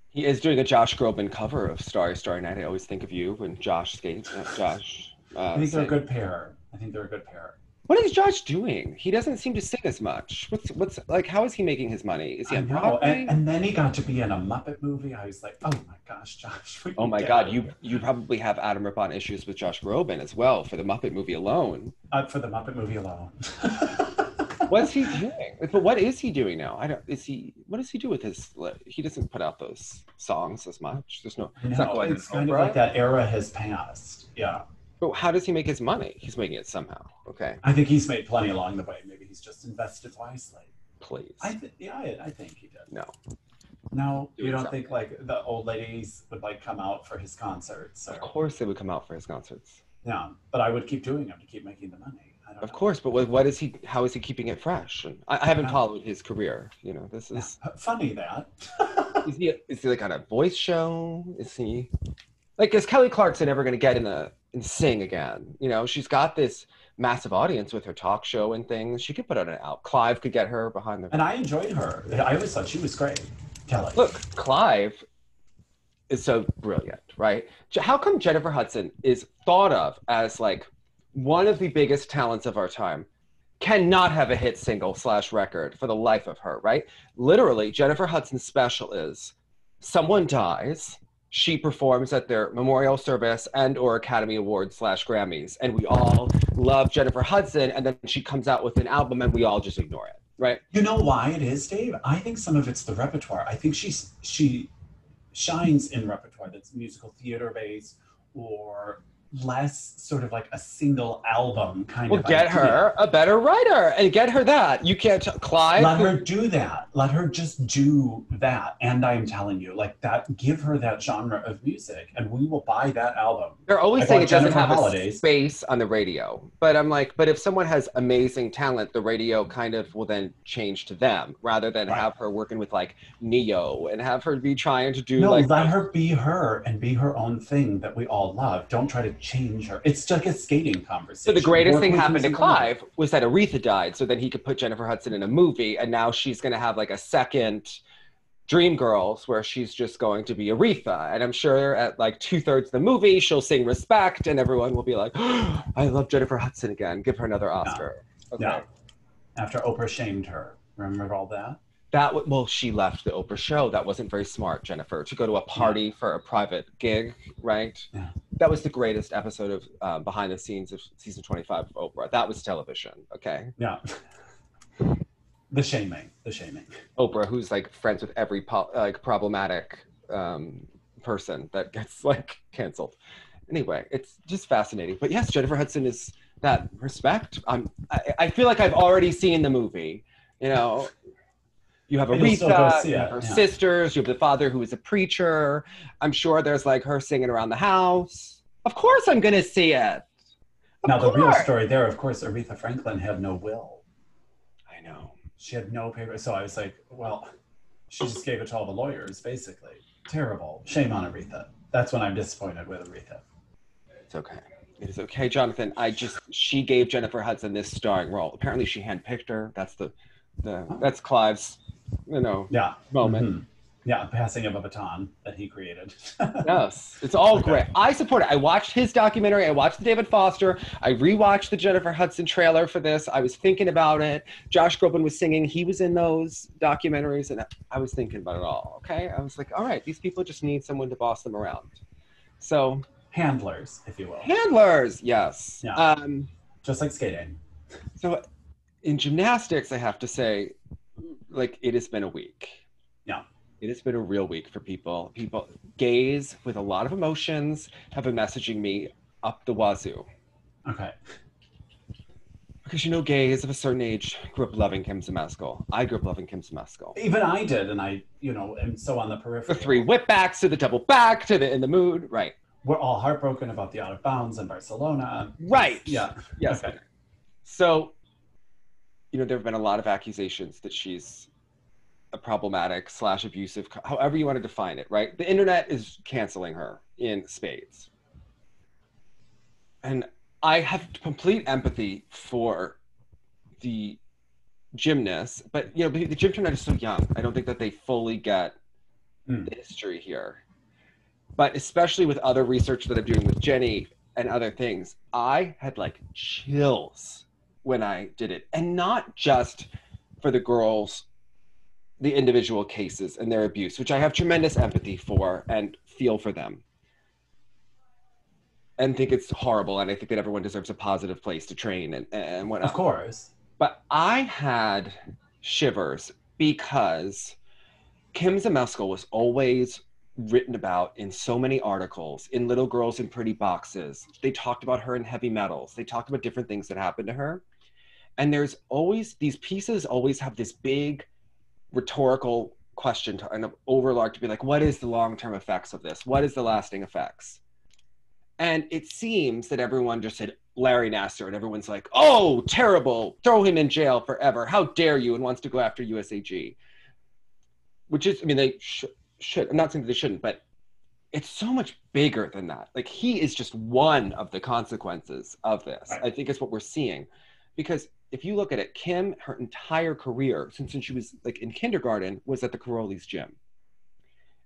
He is doing a Josh Groban cover of Starry, Starry Night. I always think of you when Josh skates. Josh. Uh, I think they're a good pair. I think they're a good pair. What is Josh doing? He doesn't seem to sing as much. What's, what's like, how is he making his money? Is he on Broadway? And, and then he got to be in a Muppet movie. I was like, oh my gosh, Josh. Oh my God, you, you probably have Adam Rippon issues with Josh Groban as well for the Muppet movie alone. Uh, for the Muppet movie alone. What's he doing? But what is he doing now? I don't, is he, what does he do with his, he doesn't put out those songs as much. There's no, no it's, not going it's kind Oprah. Of like that era has passed. Yeah. But how does he make his money? He's making it somehow. Okay. I think he's made plenty along the way. Maybe he's just invested wisely. Please. I th yeah, I, I think he did. No. No, you don't think like the old ladies would like come out for his concerts? Or... Of course they would come out for his concerts. Yeah, but I would keep doing them to keep making the money. I don't of know. Course, but what is he? How is he keeping it fresh? And I, I haven't followed his career. You know, this is funny that. is he? Is he like on a voice show? Is he? Like, is Kelly Clarkson ever going to get in the and sing again? You know, she's got this massive audience with her talk show and things. She could put on an out. Clive could get her behind the. And I enjoyed her. I always thought she was great, Kelly. Look, Clive is so brilliant, right? How come Jennifer Hudson is thought of as like one of the biggest talents of our time? Cannot have a hit single slash record for the life of her, right? Literally, Jennifer Hudson's special is someone dies. She performs at their memorial service and or Academy Awards slash Grammys. And we all love Jennifer Hudson. And then she comes out with an album and we all just ignore it, right? You know why it is, Dave? I think some of it's the repertoire. I think she's, she shines in repertoire that's musical theater based or less sort of like a single album kind well, of get idea. Her a better writer and get her that. You can't, Clive. Let her do that. Let her just do that. And I'm telling you, like that, give her that genre of music and we will buy that album. They're always I saying it Jennifer doesn't have Holidays. A space on the radio. But I'm like, but if someone has amazing talent, the radio kind of will then change to them rather than right. have her working with like Neo and have her be trying to do no, like- let her be her and be her own thing that we all love. Don't try to change her. It's like a skating conversation. So the greatest Work thing happened to Clive on. Was that Aretha died, so then he could put Jennifer Hudson in a movie, and now she's going to have like a second Dreamgirls where she's just going to be Aretha. And I'm sure at like two-thirds of the movie, she'll sing Respect, and everyone will be like, oh, I love Jennifer Hudson again. Give her another Oscar. No. Okay. No. After Oprah shamed her. Remember all that? That well, she left the Oprah show. That wasn't very smart, Jennifer, to go to a party yeah. for a private gig, right? Yeah. That was the greatest episode of uh, behind the scenes of season twenty-five of Oprah. That was television, okay? Yeah. The shaming, the shaming. Oprah, who's like friends with every po like problematic um, person that gets like canceled. Anyway, it's just fascinating. But yes, Jennifer Hudson is that Respect. Um, I, I feel like I've already seen the movie, you know? You have Aretha, you have her yeah. sisters, you have the father who is a preacher. I'm sure there's like her singing around the house. Of course I'm going to see it. Of now, course. The real story there, of course, Aretha Franklin had no will. I know. She had no paper. So I was like, well, she just gave it to all the lawyers, basically. Terrible. Shame on Aretha. That's when I'm disappointed with Aretha. It's okay. It is okay, Jonathan. I just, she gave Jennifer Hudson this starring role. Apparently she handpicked her. That's the, the oh. that's Clive's. You know, yeah. moment. Mm-hmm. Yeah, passing of a baton that he created. Yes, it's all okay. great. I support it. I watched his documentary. I watched the David Foster. I rewatched the Jennifer Hudson trailer for this. I was thinking about it. Josh Groban was singing. He was in those documentaries, and I was thinking about it all, okay? I was like, all right, these people just need someone to boss them around. So. Handlers, if you will. Handlers, yes. Yeah. Um, just like skating. So in gymnastics, I have to say, like it has been a week. Yeah. It has been a real week for people. People, gays with a lot of emotions have been messaging me up the wazoo. Okay. Because you know, gays of a certain age grew up loving Kim Zamaskal. I grew up loving Kim Zamaskal. Even I did, and I, you know, am so on the periphery. The three whipbacks to the double back to the in the mood, right? we're all heartbroken about the out of bounds in Barcelona. Right. Yeah. Yes. Okay. So, you know, there have been a lot of accusations that she's a problematic slash abusive, however you want to define it, right? The internet is canceling her in spades. And I have complete empathy for the gymnasts, but, you know, the gym turnout is so young. I don't think that they fully get mm. the history here. But especially with other research that I'm doing with Jenny and other things, I had like chills when I did it. And not just for the girls, the individual cases and their abuse, which I have tremendous empathy for and feel for them. And think it's horrible. And I think that everyone deserves a positive place to train and, and whatnot. Of course. But I had shivers because Kim Zemeskal was always written about in so many articles, in Little Girls in Pretty Boxes. They talked about her in Heavy Metals. They talked about different things that happened to her. And there's always, these pieces always have this big rhetorical question to, and an overlark to be like, what is the long-term effects of this? What is the lasting effects? And it seems that everyone just said Larry Nassar, and everyone's like, oh, terrible, throw him in jail forever. How dare you? And wants to go after U S A G. Which is, I mean, they sh should, I'm not saying that they shouldn't, but it's so much bigger than that. Like, he is just one of the consequences of this. I think it's what we're seeing. Because if you look at it, Kim, her entire career, since, since she was like in kindergarten, was at the Caroli's gym.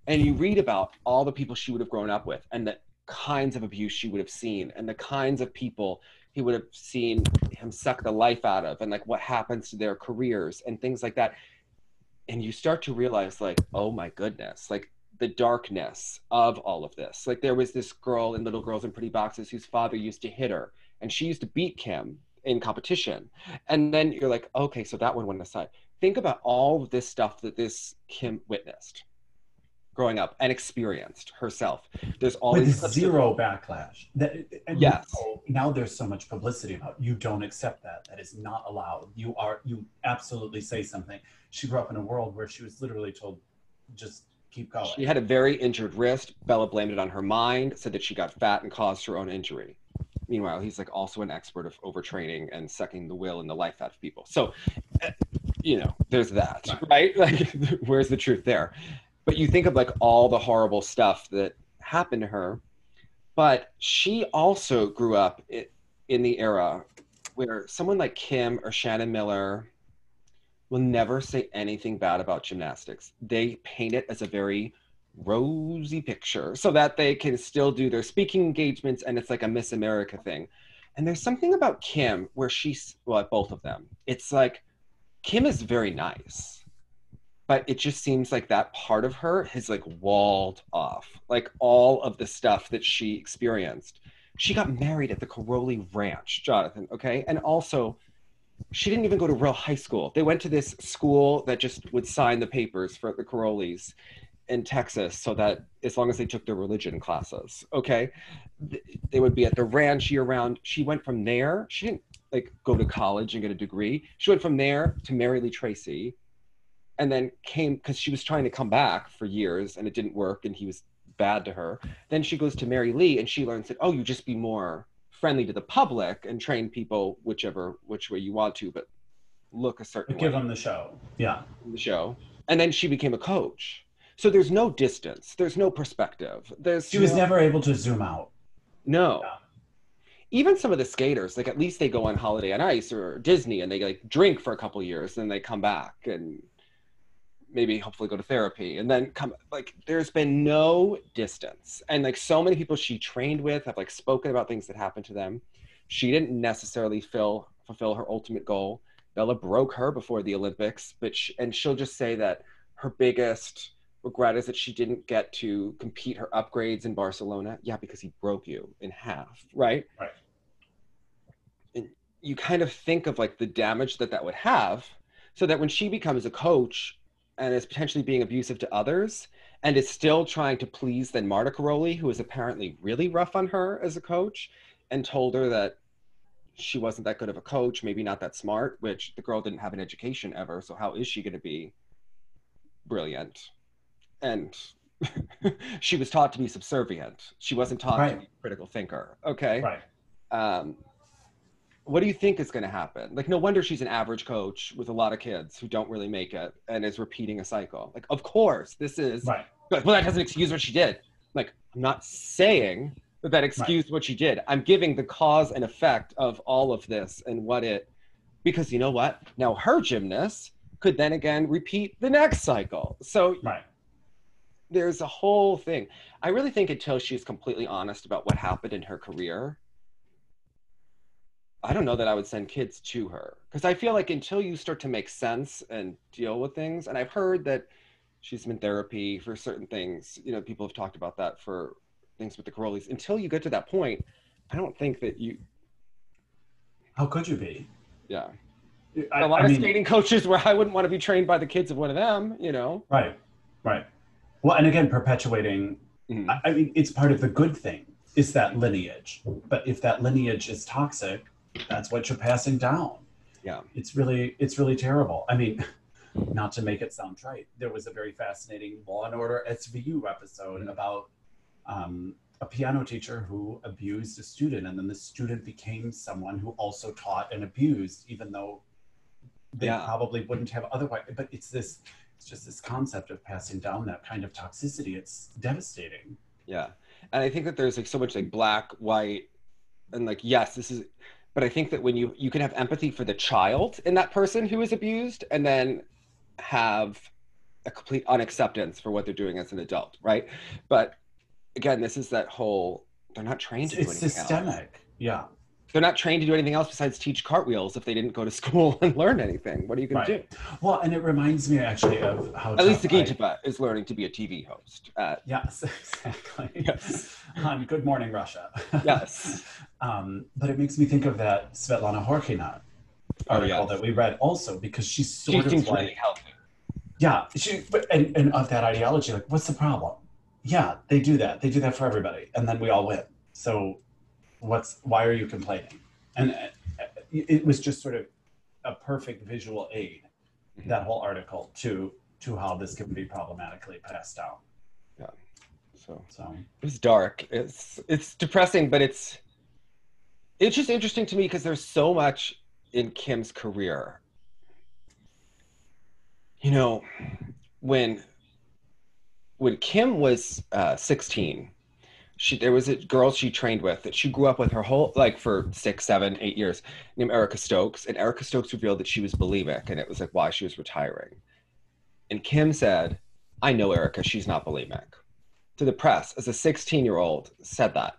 And you read about all the people she would have grown up with and the kinds of abuse she would have seen and the kinds of people he would have seen him suck the life out of and like what happens to their careers and things like that. And you start to realize like, oh my goodness, like the darkness of all of this. Like there was this girl in Little Girls in Pretty Boxes whose father used to hit her and she used to beat Kim in competition. And then you're like, okay, so that one went aside. Think about all of this stuff that this Kim witnessed growing up and experienced herself. There's always zero backlash. That, and yes. Now there's so much publicity about you don't accept that. That is not allowed. You are, you absolutely say something. She grew up in a world where she was literally told, just keep going. She had a very injured wrist. Bella blamed it on her mind, said that she got fat and caused her own injury. Meanwhile, he's like also an expert of overtraining and sucking the will and the life out of people. So, you know, there's that, right? Like, where's the truth there? But you think of like all the horrible stuff that happened to her. But she also grew up in the era where someone like Kim or Shannon Miller will never say anything bad about gymnastics. They paint it as a very rosy picture so that they can still do their speaking engagements, and it's like a Miss America thing. And there's something about Kim where she's, well, both of them, it's like Kim is very nice, but it just seems like that part of her is like walled off. Like all of the stuff that she experienced. She got married at the Caroli Ranch, Jonathan, okay? And also, she didn't even go to real high school. They went to this school that just would sign the papers for the Carolis in Texas, so that as long as they took their religion classes, okay, they would be at the ranch year round. She went from there, she didn't like go to college and get a degree. She went from there to Mary Lee Tracy and then came, because she was trying to come back for years and it didn't work and he was bad to her. Then she goes to Mary Lee and she learns that, oh, you just be more friendly to the public and train people whichever, which way you want to, but look a certain give way. Give them the show, yeah. The show. And then she became a coach. So there's no distance. There's no perspective. There's she was no, never able to zoom out. No. Yeah. Even some of the skaters, like at least they go on Holiday on Ice or Disney and they like drink for a couple of years and they come back and maybe hopefully go to therapy and then come, like there's been no distance. And like so many people she trained with have like spoken about things that happened to them. She didn't necessarily fill, fulfill her ultimate goal. Bella broke her before the Olympics, but she, and she'll just say that her biggest regret is that she didn't get to compete her upgrades in Barcelona. Yeah, because he broke you in half, right? Right. And you kind of think of like the damage that that would have, so that when she becomes a coach and is potentially being abusive to others and is still trying to please then Marta Caroli, who is apparently really rough on her as a coach and told her that she wasn't that good of a coach, maybe not that smart, which the girl didn't have an education ever, so how is she going to be brilliant? And She was taught to be subservient. She wasn't taught right. to be a critical thinker. Okay. Right. Um, what do you think is going to happen? Like, no wonder she's an average coach with a lot of kids who don't really make it and is repeating a cycle. Like, of course, this is, right. well, that doesn't excuse what she did. Like, I'm not saying that that excused right. what she did. I'm giving the cause and effect of all of this and what it, because you know what? Now her gymnast could then again repeat the next cycle. So right. there's a whole thing. I really think until she's completely honest about what happened in her career, I don't know that I would send kids to her. Because I feel like until you start to make sense and deal with things, and I've heard that she's in therapy for certain things, you know, people have talked about that for things with the Corollis. Until you get to that point, I don't think that you... How could you be? Yeah. I, a lot I of mean, skating coaches where I wouldn't want to be trained by the kids of one of them, you know? Right, right. Well, and again, perpetuating, mm-hmm. I, I mean, it's part of the good thing, is that lineage. But if that lineage is toxic, that's what you're passing down. Yeah. It's really, it's really terrible. I mean, not to make it sound trite, there was a very fascinating Law and Order S V U episode mm-hmm. about um, a piano teacher who abused a student, and then the student became someone who also taught and abused, even though they yeah. probably wouldn't have otherwise. But it's this, it's just this concept of passing down that kind of toxicity. It's devastating. Yeah. And I think that there's like so much like black, white, and like, yes, this is, but I think that when you, you can have empathy for the child in that person who is abused, and then have a complete unacceptance for what they're doing as an adult, right? But again, this is that whole, they're not trained to do anything else. It's systemic, yeah. They're not trained to do anything else besides teach cartwheels if they didn't go to school and learn anything. What are you going right. to do? Well, and it reminds me actually of how- At least Zagitova is learning to be a T V host. At... Yes, exactly. Yes. Um, Good Morning, Russia. Yes. um, but it makes me think of that Svetlana Horkhina article oh, yes. that we read also, because she's sort she of seems like- really healthy. Yeah, she, but, and, and of that ideology, like, what's the problem? Yeah, they do that. They do that for everybody. And then we all win. So- What's, why are you complaining? And it was just sort of a perfect visual aid, mm-hmm. that whole article, to to how this can be problematically passed down. Yeah, so, so. It's dark. It's it's depressing, but it's, it's just interesting to me because there's so much in Kim's career. You know, when, when Kim was uh, sixteen, She, there was a girl she trained with that she grew up with her whole, like for six, seven, eight years, named Erica Stokes. And Erica Stokes revealed that she was bulimic, and it was like why she was retiring. And Kim said, I know Erica, she's not bulimic. To the press, as a sixteen-year-old said that.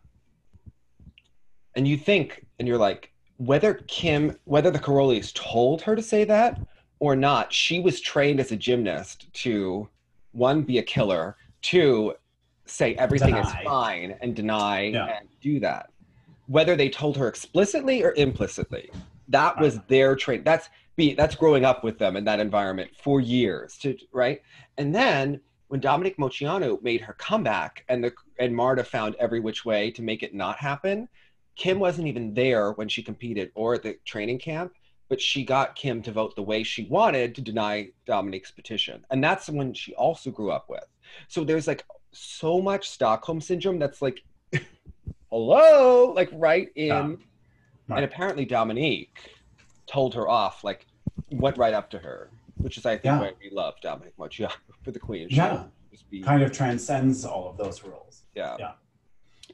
And you think, and you're like, whether Kim, whether the Corollis told her to say that or not, she was trained as a gymnast to, one, be a killer, two, say everything deny. is fine and deny yeah. and do that. Whether they told her explicitly or implicitly, that was their train. That's be that's growing up with them in that environment for years, to right? And then when Dominic Mociano made her comeback and the and Marta found every which way to make it not happen, Kim wasn't even there when she competed or at the training camp, but she got Kim to vote the way she wanted to deny Dominic's petition. And that's the one she also grew up with. So there's like so much Stockholm syndrome that's like, hello, like right in, yeah. right. and apparently Dominique told her off, like went right up to her, which is I think yeah. why we love Dominique Mociano for the Queen. She yeah, be, kind of transcends all of those rules. Yeah, yeah.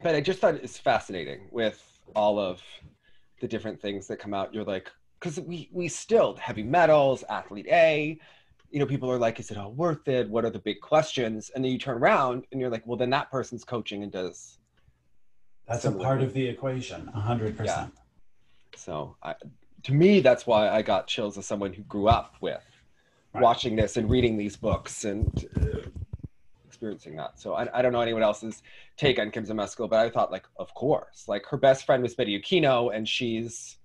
But I just thought it's fascinating with all of the different things that come out. You're like, because we we still heavy metals, athlete A. You know, people are like, is it all worth it? What are the big questions? And then you turn around and you're like, well, then that person's coaching and does. That's similar. A part of the equation, one hundred percent. Yeah. So I, to me, that's why I got chills as someone who grew up with right. watching this and reading these books and uh, experiencing that. So I, I don't know anyone else's take on Kim Zemeskal, but I thought like, of course, like her best friend was Betty Aquino and she's,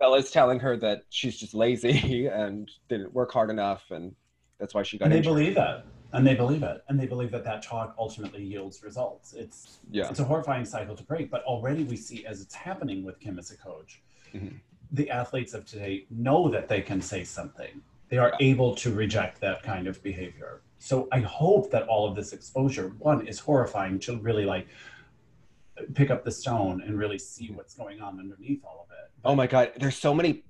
Bella's telling her that she's just lazy and didn't work hard enough and that's why she got and they injured. Believe it. And they believe it. And they believe that that talk ultimately yields results. It's yeah. it's a horrifying cycle to break, but already we see as it's happening with Kim as a coach, mm-hmm. the athletes of today know that they can say something. They are able to reject that kind of behavior. So I hope that all of this exposure, one, is horrifying to really like pick up the stone and really see what's going on underneath all of it. But oh my God, there's so many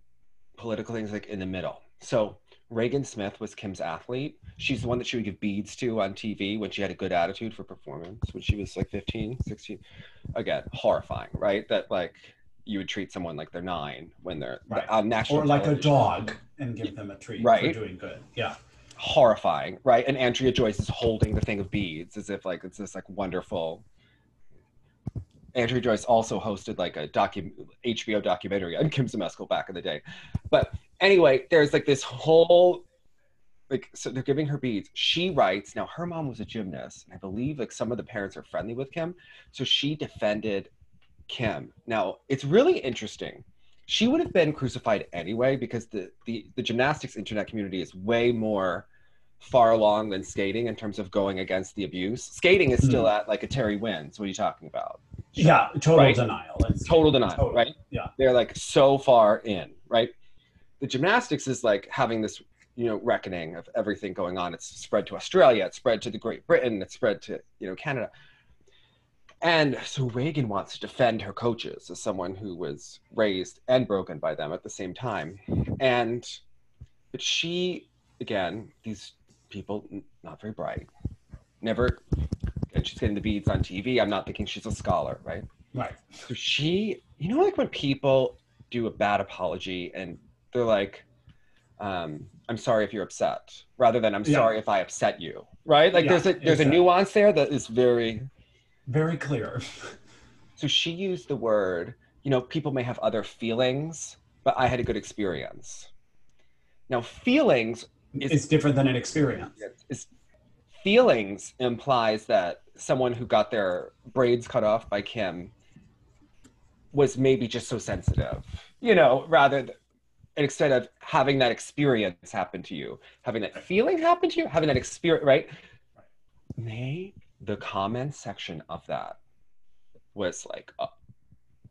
political things like in the middle. So Reagan Smith was Kim's athlete. She's the one that she would give beads to on T V when she had a good attitude for performance, when she was like fifteen, sixteen. Again, horrifying, right? That like you would treat someone like they're nine when they're right. on national Or like television. A dog and give them a treat right. for doing good. Yeah. Horrifying, right? And Andrea Joyce is holding the thing of beads as if like it's this like wonderful. Andrea Joyce also hosted like a docu H B O documentary on Kim Zemeskal back in the day. But anyway, there's like this whole, like, so they're giving her beads. She writes, now her mom was a gymnast, and I believe like some of the parents are friendly with Kim. So she defended Kim. Now, it's really interesting. She would have been crucified anyway because the, the, the gymnastics internet community is way more far along than skating in terms of going against the abuse. Skating is still mm. at like a Terry Wins. What are you talking about? Sure. Yeah, total right? denial. It's, total denial, total. Right? Yeah. They're like so far in, right? The gymnastics is like having this, you know, reckoning of everything going on. It's spread to Australia, it's spread to the Great Britain, it's spread to, you know, Canada. And so Reagan wants to defend her coaches as someone who was raised and broken by them at the same time. And, but she, again, these people, not very bright, never, and she's getting the beads on T V. I'm not thinking she's a scholar, right? Right. So she, you know, like when people do a bad apology and they're like, um, I'm sorry if you're upset, rather than I'm yeah. sorry if I upset you, right? Like yeah, there's, a, there's exactly. a nuance there that is very... Very clear. So she used the word, you know, people may have other feelings, but I had a good experience. Now feelings... Is, it's different than an experience. It's, feelings implies that someone who got their braids cut off by Kim was maybe just so sensitive, you know, rather than an extent of having that experience happen to you, having that feeling happen to you, having that experience, right? May the comment section of that was like a,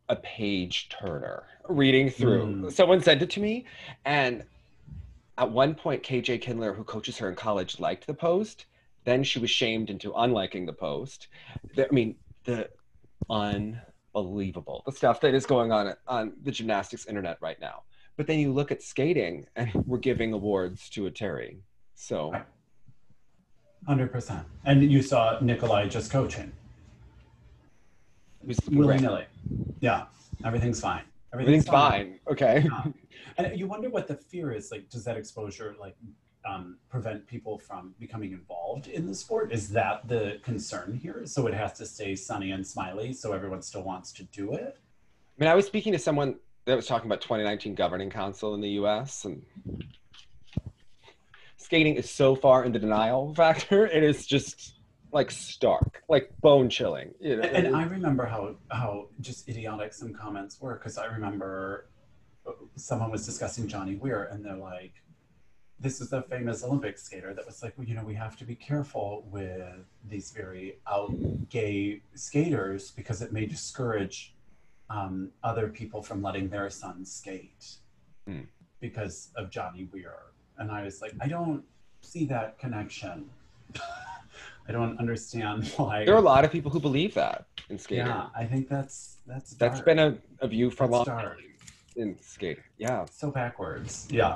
a page turner reading through. Mm. Someone sent it to me, and at one point, K J Kindler, who coaches her in college, liked the post. Then she was shamed into unliking the post. The, I mean, the unbelievable, the stuff that is going on on the gymnastics internet right now. But then you look at skating and we're giving awards to a Terry. So. one hundred percent. And you saw Nikolai just coaching. It was willy-nilly. Yeah, everything's fine. Everything's, everything's fine. fine. Okay. Yeah. And you wonder what the fear is. Like, does that exposure, like, Um, prevent people from becoming involved in the sport? Is that the concern here? So it has to stay sunny and smiley so everyone still wants to do it? I mean, I was speaking to someone that was talking about twenty nineteen Governing Council in the U S, and skating is so far in the denial factor. It is just like stark, like bone chilling. You know? And, and I remember how, how just idiotic some comments were, because I remember someone was discussing Johnny Weir and they're like, this is a famous Olympic skater that was like, well, you know, we have to be careful with these very out gay skaters because it may discourage um, other people from letting their sons skate mm. because of Johnny Weir. And I was like, I don't see that connection. I don't understand why. There are a lot of people who believe that in skating. Yeah, I think that's that's dark. That's been a, a view for that's a long dark. time in skating. Yeah. So backwards. Yeah.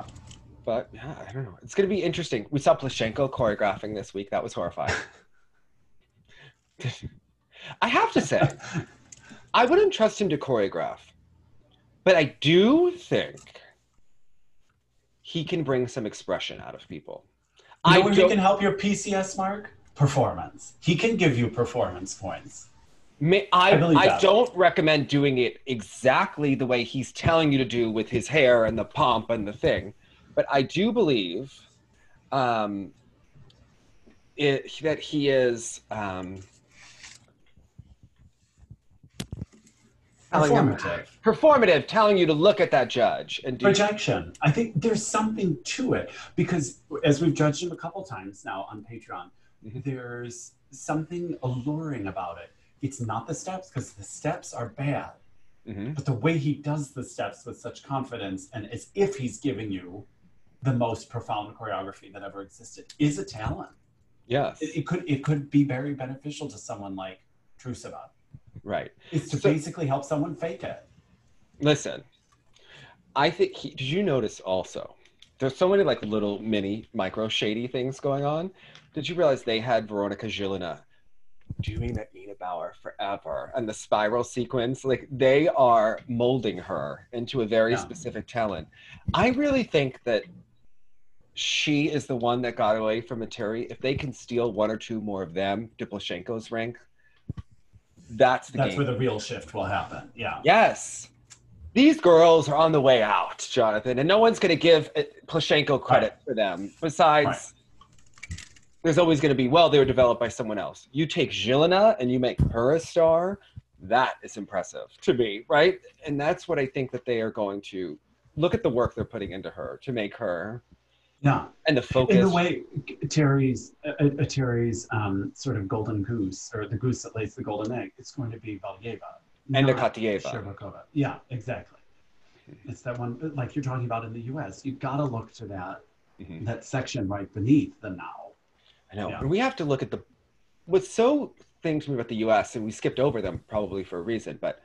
But yeah, I don't know. It's going to be interesting. We saw Plashenko choreographing this week. That was horrifying. I have to say, I wouldn't trust him to choreograph. But I do think he can bring some expression out of people. You know, I he can help your P C S, Mark? Performance. He can give you performance points. May, I, I, I don't recommend doing it exactly the way he's telling you to do with his hair and the pomp and the thing. But I do believe um, it, that he is um, performative. Performative, telling you to look at that judge and do projection. I think there's something to it because, as we've judged him a couple times now on Patreon, mm-hmm. there's something alluring about it. It's not the steps because the steps are bad, mm-hmm. but the way he does the steps with such confidence and as if he's giving you the most profound choreography that ever existed is a talent. Yes. It, it could it could be very beneficial to someone like Trusova. Right. It's to so, basically help someone fake it. Listen, I think, he, did you notice also, there's so many like little mini micro shady things going on. Did you realize they had Veronica Zhilina doing that Nina Bauer forever and the spiral sequence? Like they are molding her into a very yeah. specific talent. I really think that she is the one that got away from Materi. If they can steal one or two more of them to Plashenko's rank, that's the that's game. Where the real shift will happen. Yeah. Yes. These girls are on the way out, Jonathan, and no one's going to give Plashenko credit right. for them. Besides, right. there's always going to be, well, they were developed by someone else. You take Zhilina and you make her a star, that is impressive to me, right? And that's what I think that they are going to, look at the work they're putting into her to make her. Yeah. And the focus. In the way Terry's, uh, Terry's um, sort of golden goose, or the goose that lays the golden egg, it's going to be Valieva. And Nakatieva. Yeah, exactly. It's that one, like you're talking about in the U S, you've got to look to that mm-hmm. that section right beneath the now. I know, yeah. but we have to look at the, what's so things about the U S, and we skipped over them probably for a reason, but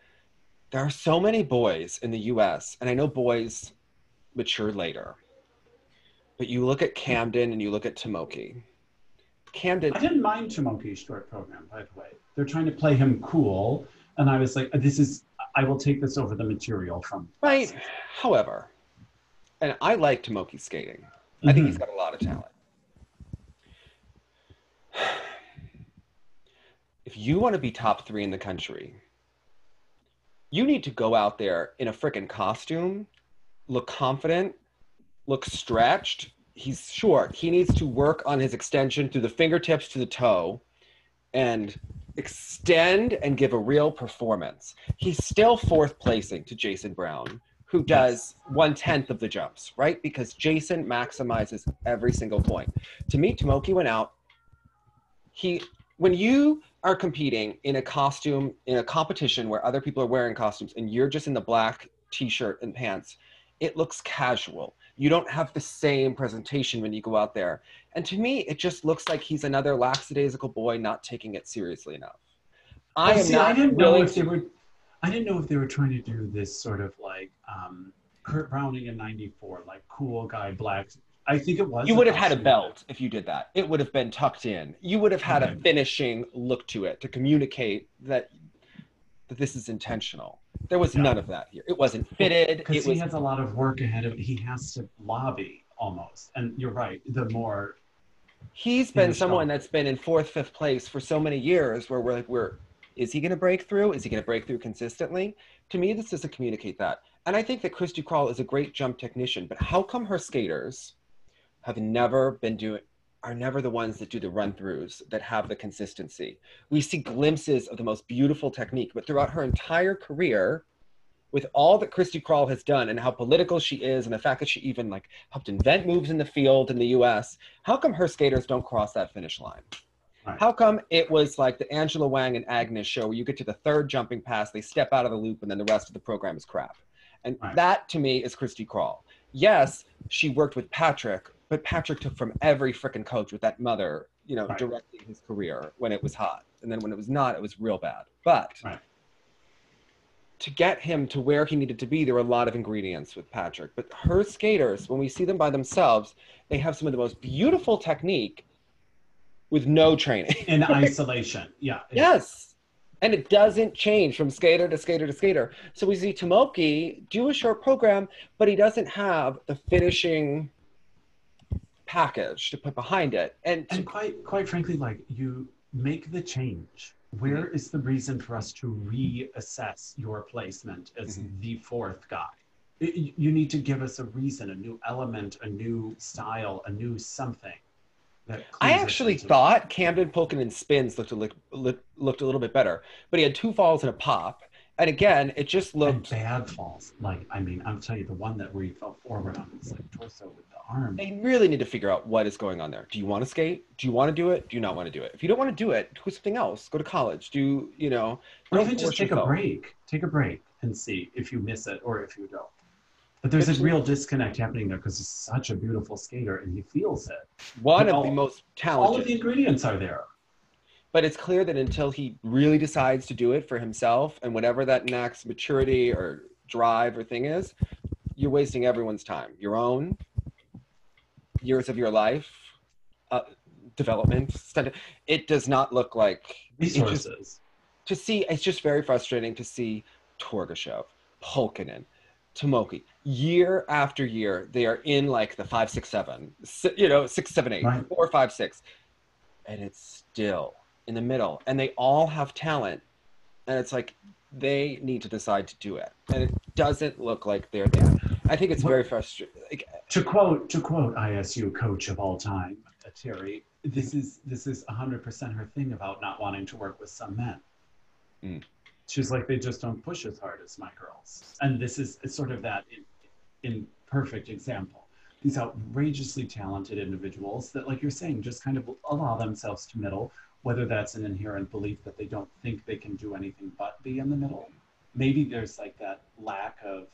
there are so many boys in the U S, and I know boys mature later, but you look at Camden and you look at Tomoki. Camden. I didn't mind Tomoki's short program, by the way. They're trying to play him cool. And I was like, this is, I will take this over the material from. Right. However, and I like Tomoki skating. Mm-hmm. I think he's got a lot of talent. If you want to be top three in the country, you need to go out there in a frickin' costume, look confident, look stretched. He's short. He needs to work on his extension through the fingertips to the toe and extend and give a real performance. He's still fourth placing to Jason Brown, who does one-tenth of the jumps, right? Because Jason maximizes every single point. To me, Tomoki went out. He, when you are competing in a costume, in a competition where other people are wearing costumes and you're just in the black t-shirt and pants, it looks casual. You don't have the same presentation when you go out there. And to me, it just looks like he's another lackadaisical boy not taking it seriously enough. I well, am see, not I didn't know if to... they were. I didn't know if they were trying to do this sort of like um, Kurt Browning in ninety-four, like cool guy, black. I think it was. You would have had a belt if you did that. It would have been tucked in. You would have had okay. a finishing look to it to communicate that that this is intentional. There was yeah. none of that here. It wasn't fitted. Because he was... has a lot of work ahead of him. He has to lobby almost. And you're right, the more... He's been someone that's been in fourth, fifth place for so many years where we're like, we're, is he going to break through? Is he going to break through consistently? To me, this doesn't communicate that. And I think that Christy Kroll is a great jump technician, but how come her skaters have never been doing... are never the ones that do the run-throughs, that have the consistency? We see glimpses of the most beautiful technique, but throughout her entire career, with all that Christy Kroll has done and how political she is and the fact that she even like helped invent moves in the field in the U S, how come her skaters don't cross that finish line? Right. How come it was like the Angela Wang and Agnes show where you get to the third jumping pass, they step out of the loop, and then the rest of the program is crap? And right. that, to me, is Christy Kroll. Yes, she worked with Patrick, but Patrick took from every frickin' coach with that mother, you know, right. directing his career when it was hot. And then when it was not, it was real bad. But right. to get him to where he needed to be, there were a lot of ingredients with Patrick. But her skaters, when we see them by themselves, they have some of the most beautiful technique with no training. In isolation, yeah. Yes. And it doesn't change from skater to skater to skater. So we see Tomoki do a short program, but he doesn't have the finishing package to put behind it. And, and quite quite frankly, like, you make the change. Where mm-hmm. is the reason for us to reassess your placement as mm-hmm. the fourth guy? It, you need to give us a reason, a new element, a new style, a new something. That I actually thought Camden, Polkin, and Spins looked a, li- look, looked a little bit better, but he had two falls and a pop. And again, it just looked... And bad falls. Like, I mean, I'll tell you, the one that where he fell forward on is like torso with the arm. They really need to figure out what is going on there. Do you want to skate? Do you want to do it? Do you not want to do it? If you don't want to do it, do something else. Go to college. Do, you know... Or even just take yourself. a break. Take a break and see if you miss it or if you don't. But there's a real disconnect happening there because he's such a beautiful skater and he feels it. One of the most talented. All of the ingredients are there. But it's clear that until he really decides to do it for himself and whatever that next maturity or drive or thing is, you're wasting everyone's time. Your own, years of your life, uh, development. It does not look like... Resources. Just, to see, it's just very frustrating to see Torgashev, Polkinen, Tomoki, year after year, they are in like the five, six, seven, si you know, six, seven, eight, right. four, five, six, and it's still in the middle. And they all have talent, and it's like they need to decide to do it, and it doesn't look like they're there. I think it's well, very frustrating. Like, to quote, to quote I S U coach of all time, Terry, this is this is a hundred percent her thing about not wanting to work with some men. Mm. She's like, they just don't push as hard as my girls. And this is it's sort of that in, in perfect example. These outrageously talented individuals that, like you're saying, just kind of allow themselves to middle, whether that's an inherent belief that they don't think they can do anything but be in the middle. Maybe there's like that lack of,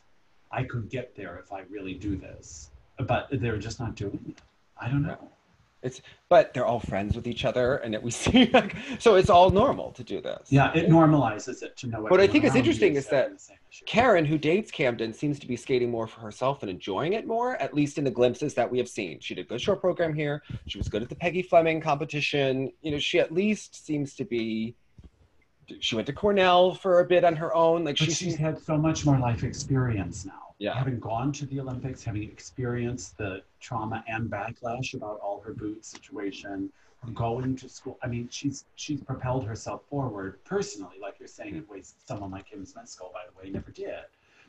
I could get there if I really do this, but they're just not doing it. I don't know. It's, but they're all friends with each other, and it, we see, like, so it's all normal to do this. Yeah, it normalizes it to know. What I think is interesting is that Karen, who dates Camden, seems to be skating more for herself and enjoying it more, at least in the glimpses that we have seen. She did a good short program here. She was good at the Peggy Fleming competition. You know, she at least seems to be, she went to Cornell for a bit on her own. Like but she, she's had so much more life experience now. Yeah. Having gone to the Olympics, having experienced the trauma and backlash about all her boot situation, going to school. I mean, she's she's propelled herself forward personally, like you're saying, in ways someone like Kim Smetsko, by the way, never did.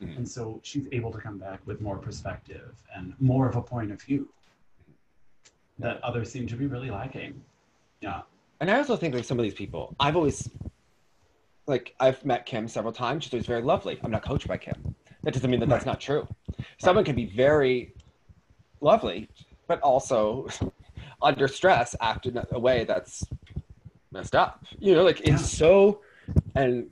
Mm-hmm. And so she's able to come back with more perspective and more of a point of view that others seem to be really lacking. Yeah. And I also think, like, some of these people, I've always, like, I've met Kim several times. She's always very lovely. I'm not coached by Kim. That doesn't mean that that's not true. Someone can be very lovely, but also under stress, act in a way that's messed up. You know, like, it's yeah. so, and...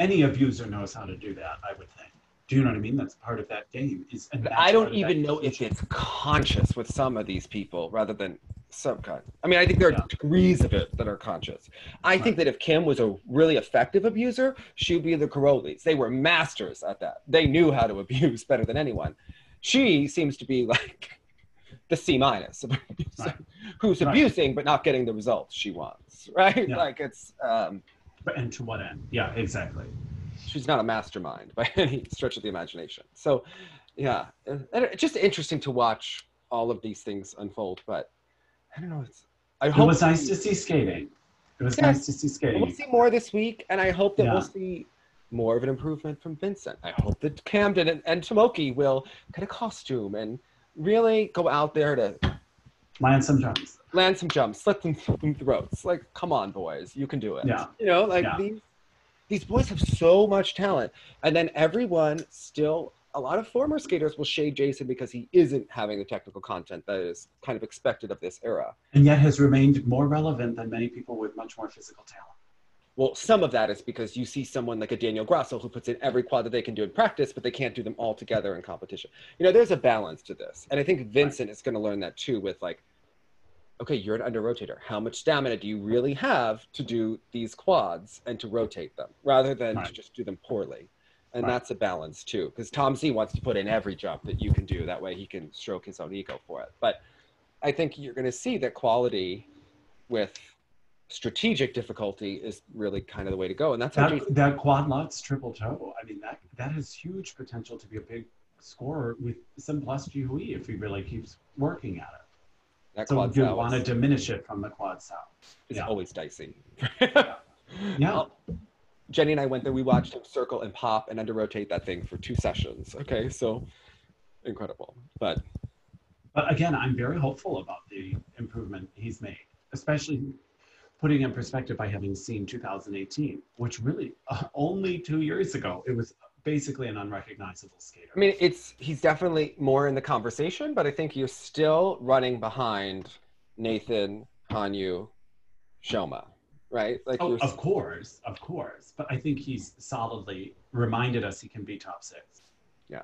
Any abuser knows how to do that, I would think. Do you know what I mean? That's part of that game. Is, and but I don't even know if it's conscious with some of these people rather than some kind. I mean, I think there are yeah. degrees of it that are conscious. I right. think that if Kim was a really effective abuser, she would be the Karolis. They were masters at that. They knew how to abuse better than anyone. She seems to be like the C minus of abuser, right. who's right. abusing but not getting the results she wants, right? Yeah. Like it's... Um, but and to what end? Yeah, exactly. She's not a mastermind by any stretch of the imagination. So, yeah, it's just interesting to watch all of these things unfold. But I don't know. It's, I hope it was nice to see skating. It was yeah, nice to see skating. We'll see more this week, and I hope that yeah. we'll see more of an improvement from Vincent. I hope that Camden and, and Tomoki will get a costume and really go out there to land some jumps, land some jumps, slit them throats. Like, come on, boys, you can do it. Yeah. You know, like yeah. these. These boys have so much talent. And then everyone still, a lot of former skaters will shade Jason because he isn't having the technical content that is kind of expected of this era. And yet has remained more relevant than many people with much more physical talent. Well, some of that is because you see someone like a Daniel Grasso who puts in every quad that they can do in practice, but they can't do them all together in competition. You know, there's a balance to this. And I think Vincent right. is going to learn that too with, like, okay, you're an under rotator. How much stamina do you really have to do these quads and to rotate them rather than right. to just do them poorly? And right. that's a balance too, because Tom Z wants to put in every jump that you can do. That way he can stroke his own ego for it. But I think you're going to see that quality with strategic difficulty is really kind of the way to go. And that's that, how that quad lutz triple toe. I mean, that, that has huge potential to be a big scorer with some plus G U E if he really keeps working at it. That so you want to diminish it from the quad sound. It's yeah. always dicey. yeah. yeah. Well, Jenny and I went there. We watched him circle and pop and under rotate that thing for two sessions. Okay, so incredible. But but again, I'm very hopeful about the improvement he's made, especially putting in perspective by having seen two thousand eighteen, which really uh, only two years ago, it was basically an unrecognizable skater. I mean, it's he's definitely more in the conversation, but I think you're still running behind Nathan, Hanyu, Shoma, right? Like, oh, of course, of course. But I think he's solidly reminded us he can be top six. Yeah.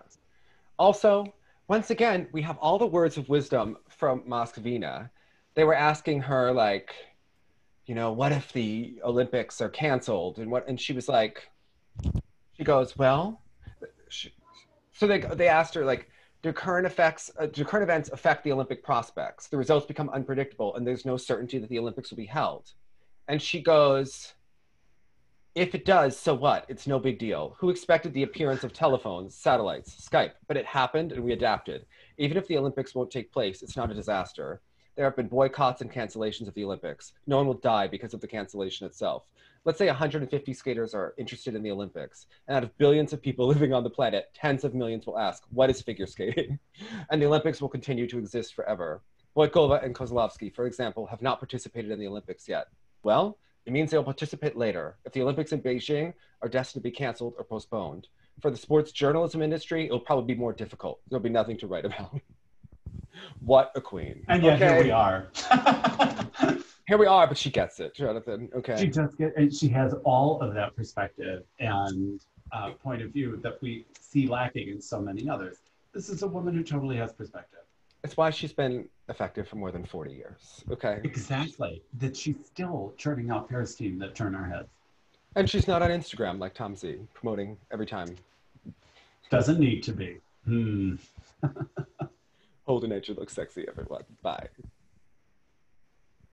Also, once again, we have all the words of wisdom from Moskvina. They were asking her, like, you know, what if the Olympics are canceled? And what? And she was like, she goes, well, she, so they, they asked her, like, do current effects, uh, do current events affect the Olympic prospects? The results become unpredictable and there's no certainty that the Olympics will be held. And she goes, if it does, so what? It's no big deal. Who expected the appearance of telephones, satellites, Skype? But it happened and we adapted. Even if the Olympics won't take place, it's not a disaster. There have been boycotts and cancellations of the Olympics. No one will die because of the cancellation itself. Let's say one hundred fifty skaters are interested in the Olympics. And out of billions of people living on the planet, tens of millions will ask, what is figure skating? And the Olympics will continue to exist forever. Boykova and Kozlovsky, for example, have not participated in the Olympics yet. Well, it means they'll participate later if the Olympics in Beijing are destined to be canceled or postponed. For the sports journalism industry, it'll probably be more difficult. There'll be nothing to write about. What a queen. And yet okay. Here we are. Here we are, but she gets it, Jonathan. Okay. She does get it. She has all of that perspective and uh, point of view that we see lacking in so many others. This is a woman who totally has perspective. It's why she's been effective for more than forty years, okay? Exactly. That she's still churning out Paris team that turn our heads. And she's not on Instagram like Tom Z, promoting every time. Doesn't need to be. Hmm. Older nature looks sexy, everyone. Bye.